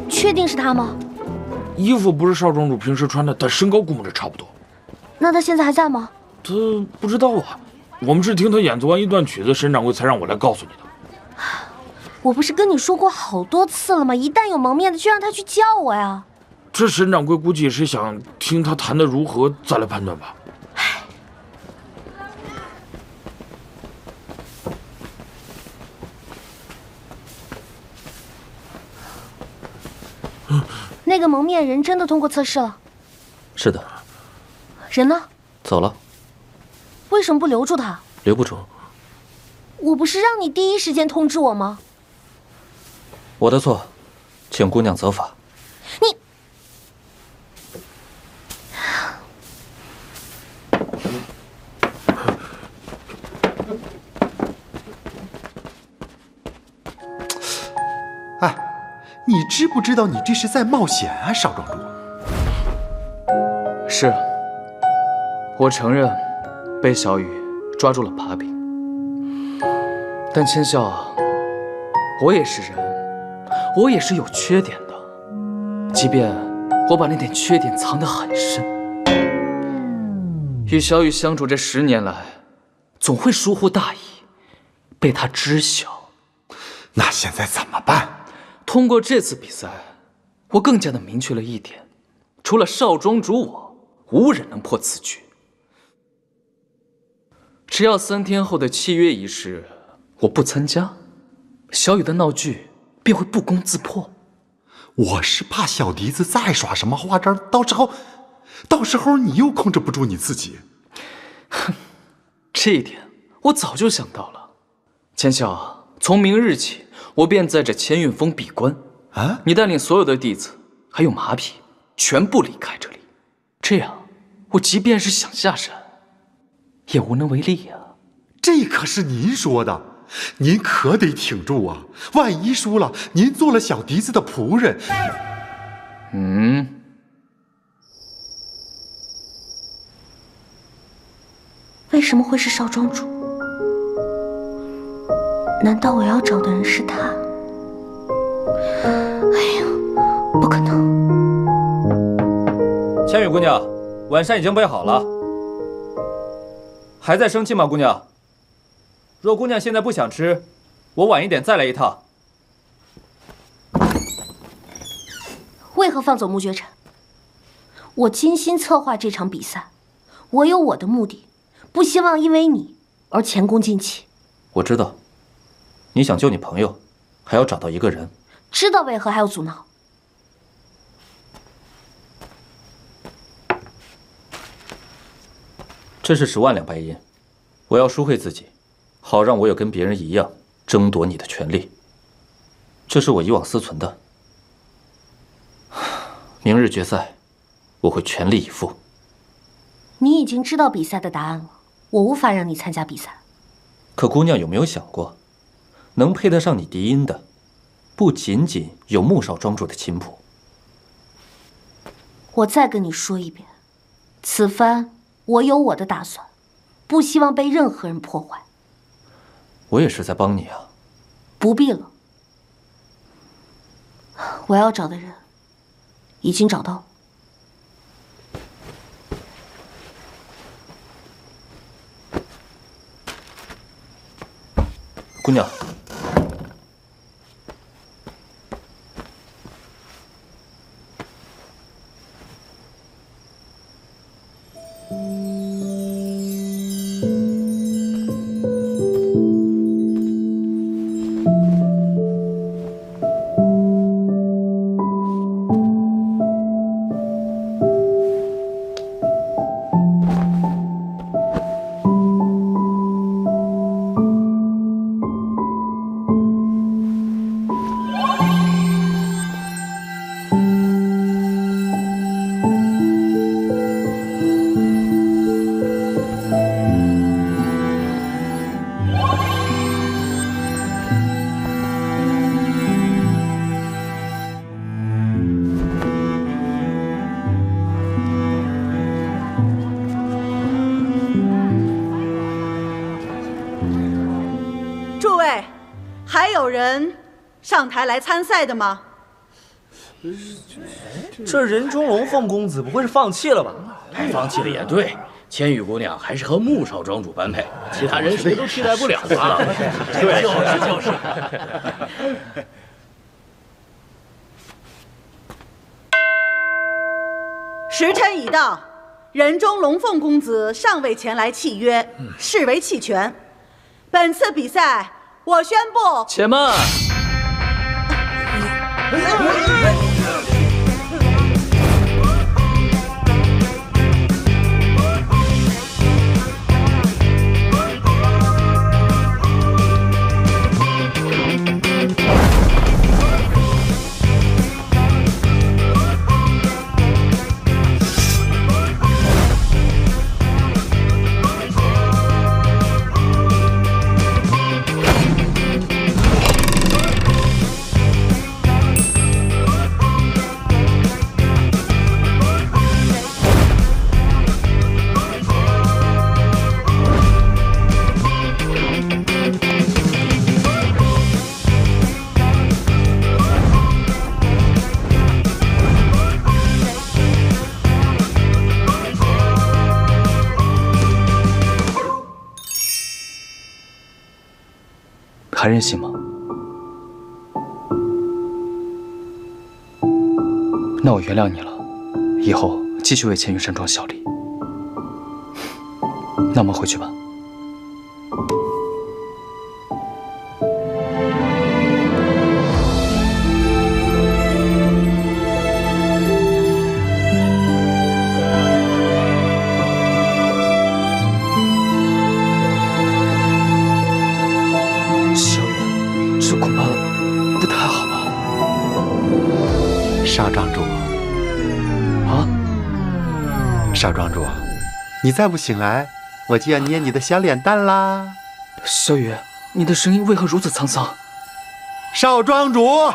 确定是他吗？衣服不是少庄主平时穿的，但身高估摸着差不多。那他现在还在吗？他不知道啊，我们是听他演奏完一段曲子，沈掌柜才让我来告诉你的。我不是跟你说过好多次了吗？一旦有蒙面的，就让他去叫我呀。这沈掌柜估计也是想听他弹得如何，再来判断吧。 那个蒙面人真的通过测试了，是的。人呢？走了。为什么不留住他？留不住。我不是让你第一时间通知我吗？我的错，请姑娘责罚。你。哎。 你知不知道你这是在冒险啊，少庄主？是，我承认被小雨抓住了把柄，但千笑啊，我也是人，我也是有缺点的，即便我把那点缺点藏得很深，与小雨相处这十年来，总会疏忽大意，被他知晓。那现在怎么办？ 通过这次比赛，我更加的明确了一点：除了少庄主我，无人能破此局。只要三天后的契约仪式我不参加，小雨的闹剧便会不攻自破。我是怕小笛子再耍什么花招，到时候，到时候你又控制不住你自己。哼，这一点我早就想到了。千晓，从明日起。 我便在这千韵峰闭关啊！你带领所有的弟子，还有马匹，全部离开这里。这样，我即便是想下山，也无能为力呀、啊。这可是您说的，您可得挺住啊！万一输了，您做了小笛子的仆人。嗯。为什么会是少庄主？ 难道我要找的人是他？哎呀，不可能！千羽姑娘，晚膳已经备好了，还在生气吗，姑娘？若姑娘现在不想吃，我晚一点再来一趟。为何放走穆觉尘？我精心策划这场比赛，我有我的目的，不希望因为你而前功尽弃。我知道。 你想救你朋友，还要找到一个人。知道为何还要阻挠？这是十万两白银，我要赎回自己，好让我有跟别人一样争夺你的权利。这是我以往思存的。明日决赛，我会全力以赴。你已经知道比赛的答案了，我无法让你参加比赛。可姑娘有没有想过？ 能配得上你笛音的，不仅仅有穆少庄主的琴谱，我再跟你说一遍，此番我有我的打算，不希望被任何人破坏。我也是在帮你啊。不必了，我要找的人已经找到了。 姑娘，上台来参赛的吗？这人中龙凤公子不会是放弃了吧？放弃了也对，千羽姑娘还是和穆少庄主般配，其他人谁都替代不了她。对，就是就是。时辰已到，人中龙凤公子尚未前来契约，视为弃权。本次比赛，我宣布。且慢。 还任性吗？那我原谅你了，以后继续为千羽山庄效力。那我们回去吧。 少庄主，你再不醒来，我就要捏你的小脸蛋啦！小雨，你的声音为何如此沧桑？少庄主，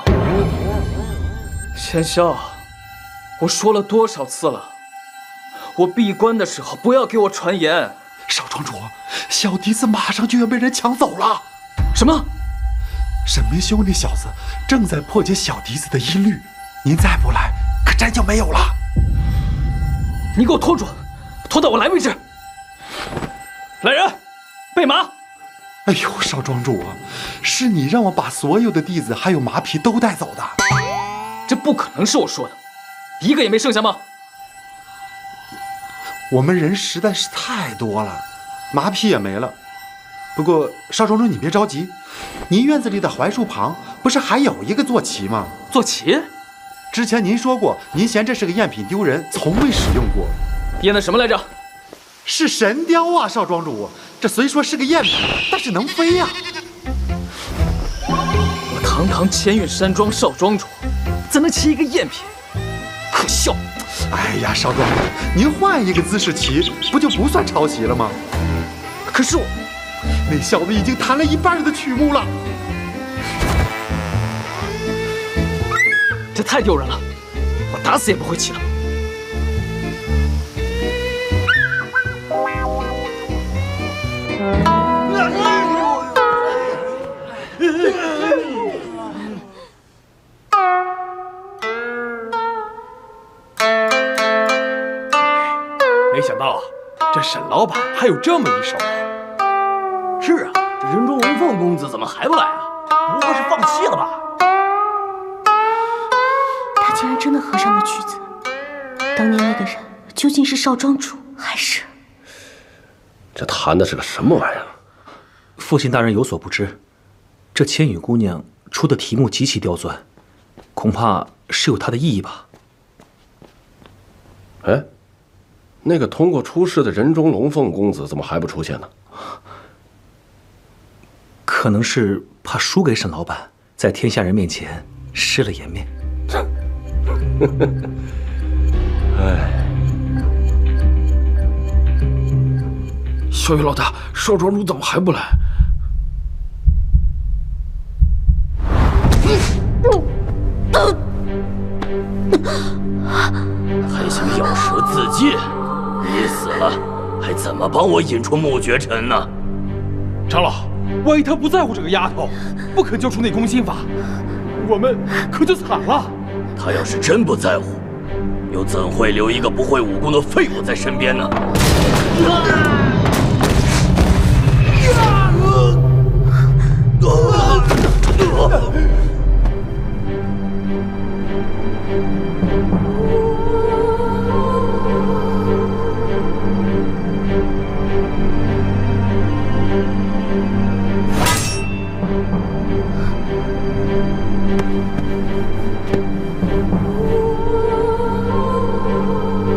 千霄，我说了多少次了？我闭关的时候不要给我传言。少庄主，小笛子马上就要被人抢走了。什么？沈明兄那小子正在破解小笛子的音律，您再不来，可真就没有了。 你给我拖住，拖到我来为止！来人，备马！哎呦，少庄主啊，是你让我把所有的弟子还有马匹都带走的。这不可能是我说的，一个也没剩下吗？我们人实在是太多了，马匹也没了。不过少庄主你别着急，您院子里的槐树旁不是还有一个坐骑吗？坐骑？ 之前您说过，您嫌这是个赝品丢人，从未使用过。验的什么来着？是神雕啊，少庄主。这虽说是个赝品，但是能飞呀、啊。我堂堂千韵山庄少庄主，怎能骑一个赝品？可笑！哎呀，少庄主，您换一个姿势骑，不就不算抄袭了吗？可是我那小子已经弹了一半的曲目了。 这太丢人了，我打死也不会骑了。想到这沈老板还有这么一手啊！是啊，这人中龙凤公子怎么还不来啊？不会是放弃了吧？他竟然真的合上了曲子，当年那个人究竟是少庄主还是……这弹的是个什么玩意儿？父亲大人有所不知，这千羽姑娘出的题目极其刁钻，恐怕是有它的意义吧。 哎，那个通过出世的人中龙凤公子怎么还不出现呢？可能是怕输给沈老板，在天下人面前失了颜面。哎，小雨老大，少庄主怎么还不来？还想咬舌自尽？你死了，还怎么帮我引出穆绝尘呢？长老，万一他不在乎这个丫头，不肯交出内功心法，我们可就惨了。他要是真不在乎，又怎会留一个不会武功的废物在身边呢？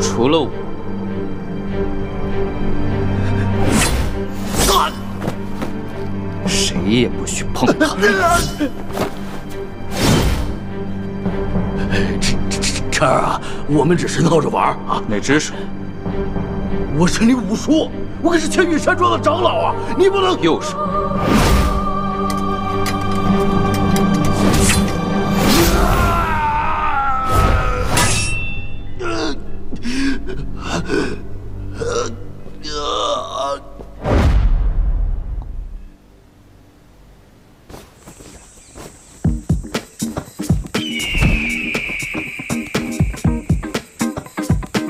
除了我，谁也不许碰他。这这这儿啊，我们只是闹着玩啊！哪只手？我身领武术，我可是千羽山庄的长老啊！你不能右手。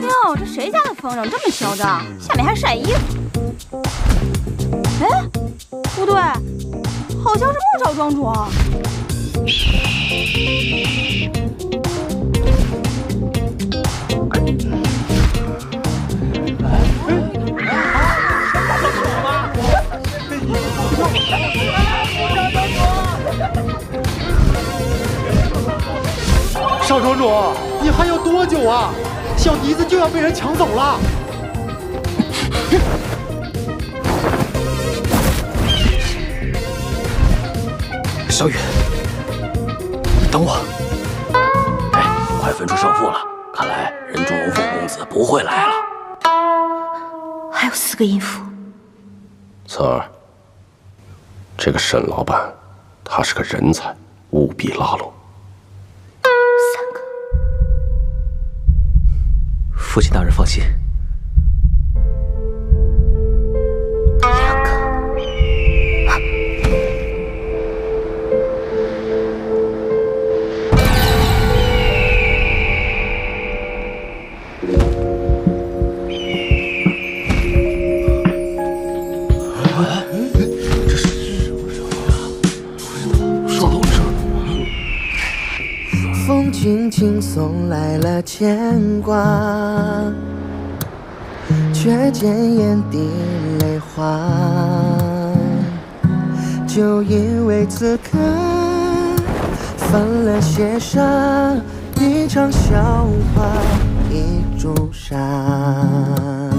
哟，这谁家的风筝这么嚣张？下面还晒衣服？哎，不对，好像是穆少庄主啊。 少庄主，你还要多久啊？小妮子就要被人抢走了！小雨，等我！哎，快分出胜负了！看来人中龙凤公子不会来了。还有四个音符。岑儿，这个沈老板，他是个人才，务必拉拢。 父亲大人放心。两个。啊！这是什么什么呀？少东城。风轻轻送来了牵挂。 却见眼底泪花，就因为此刻犯了些傻，一场笑话，一种傻。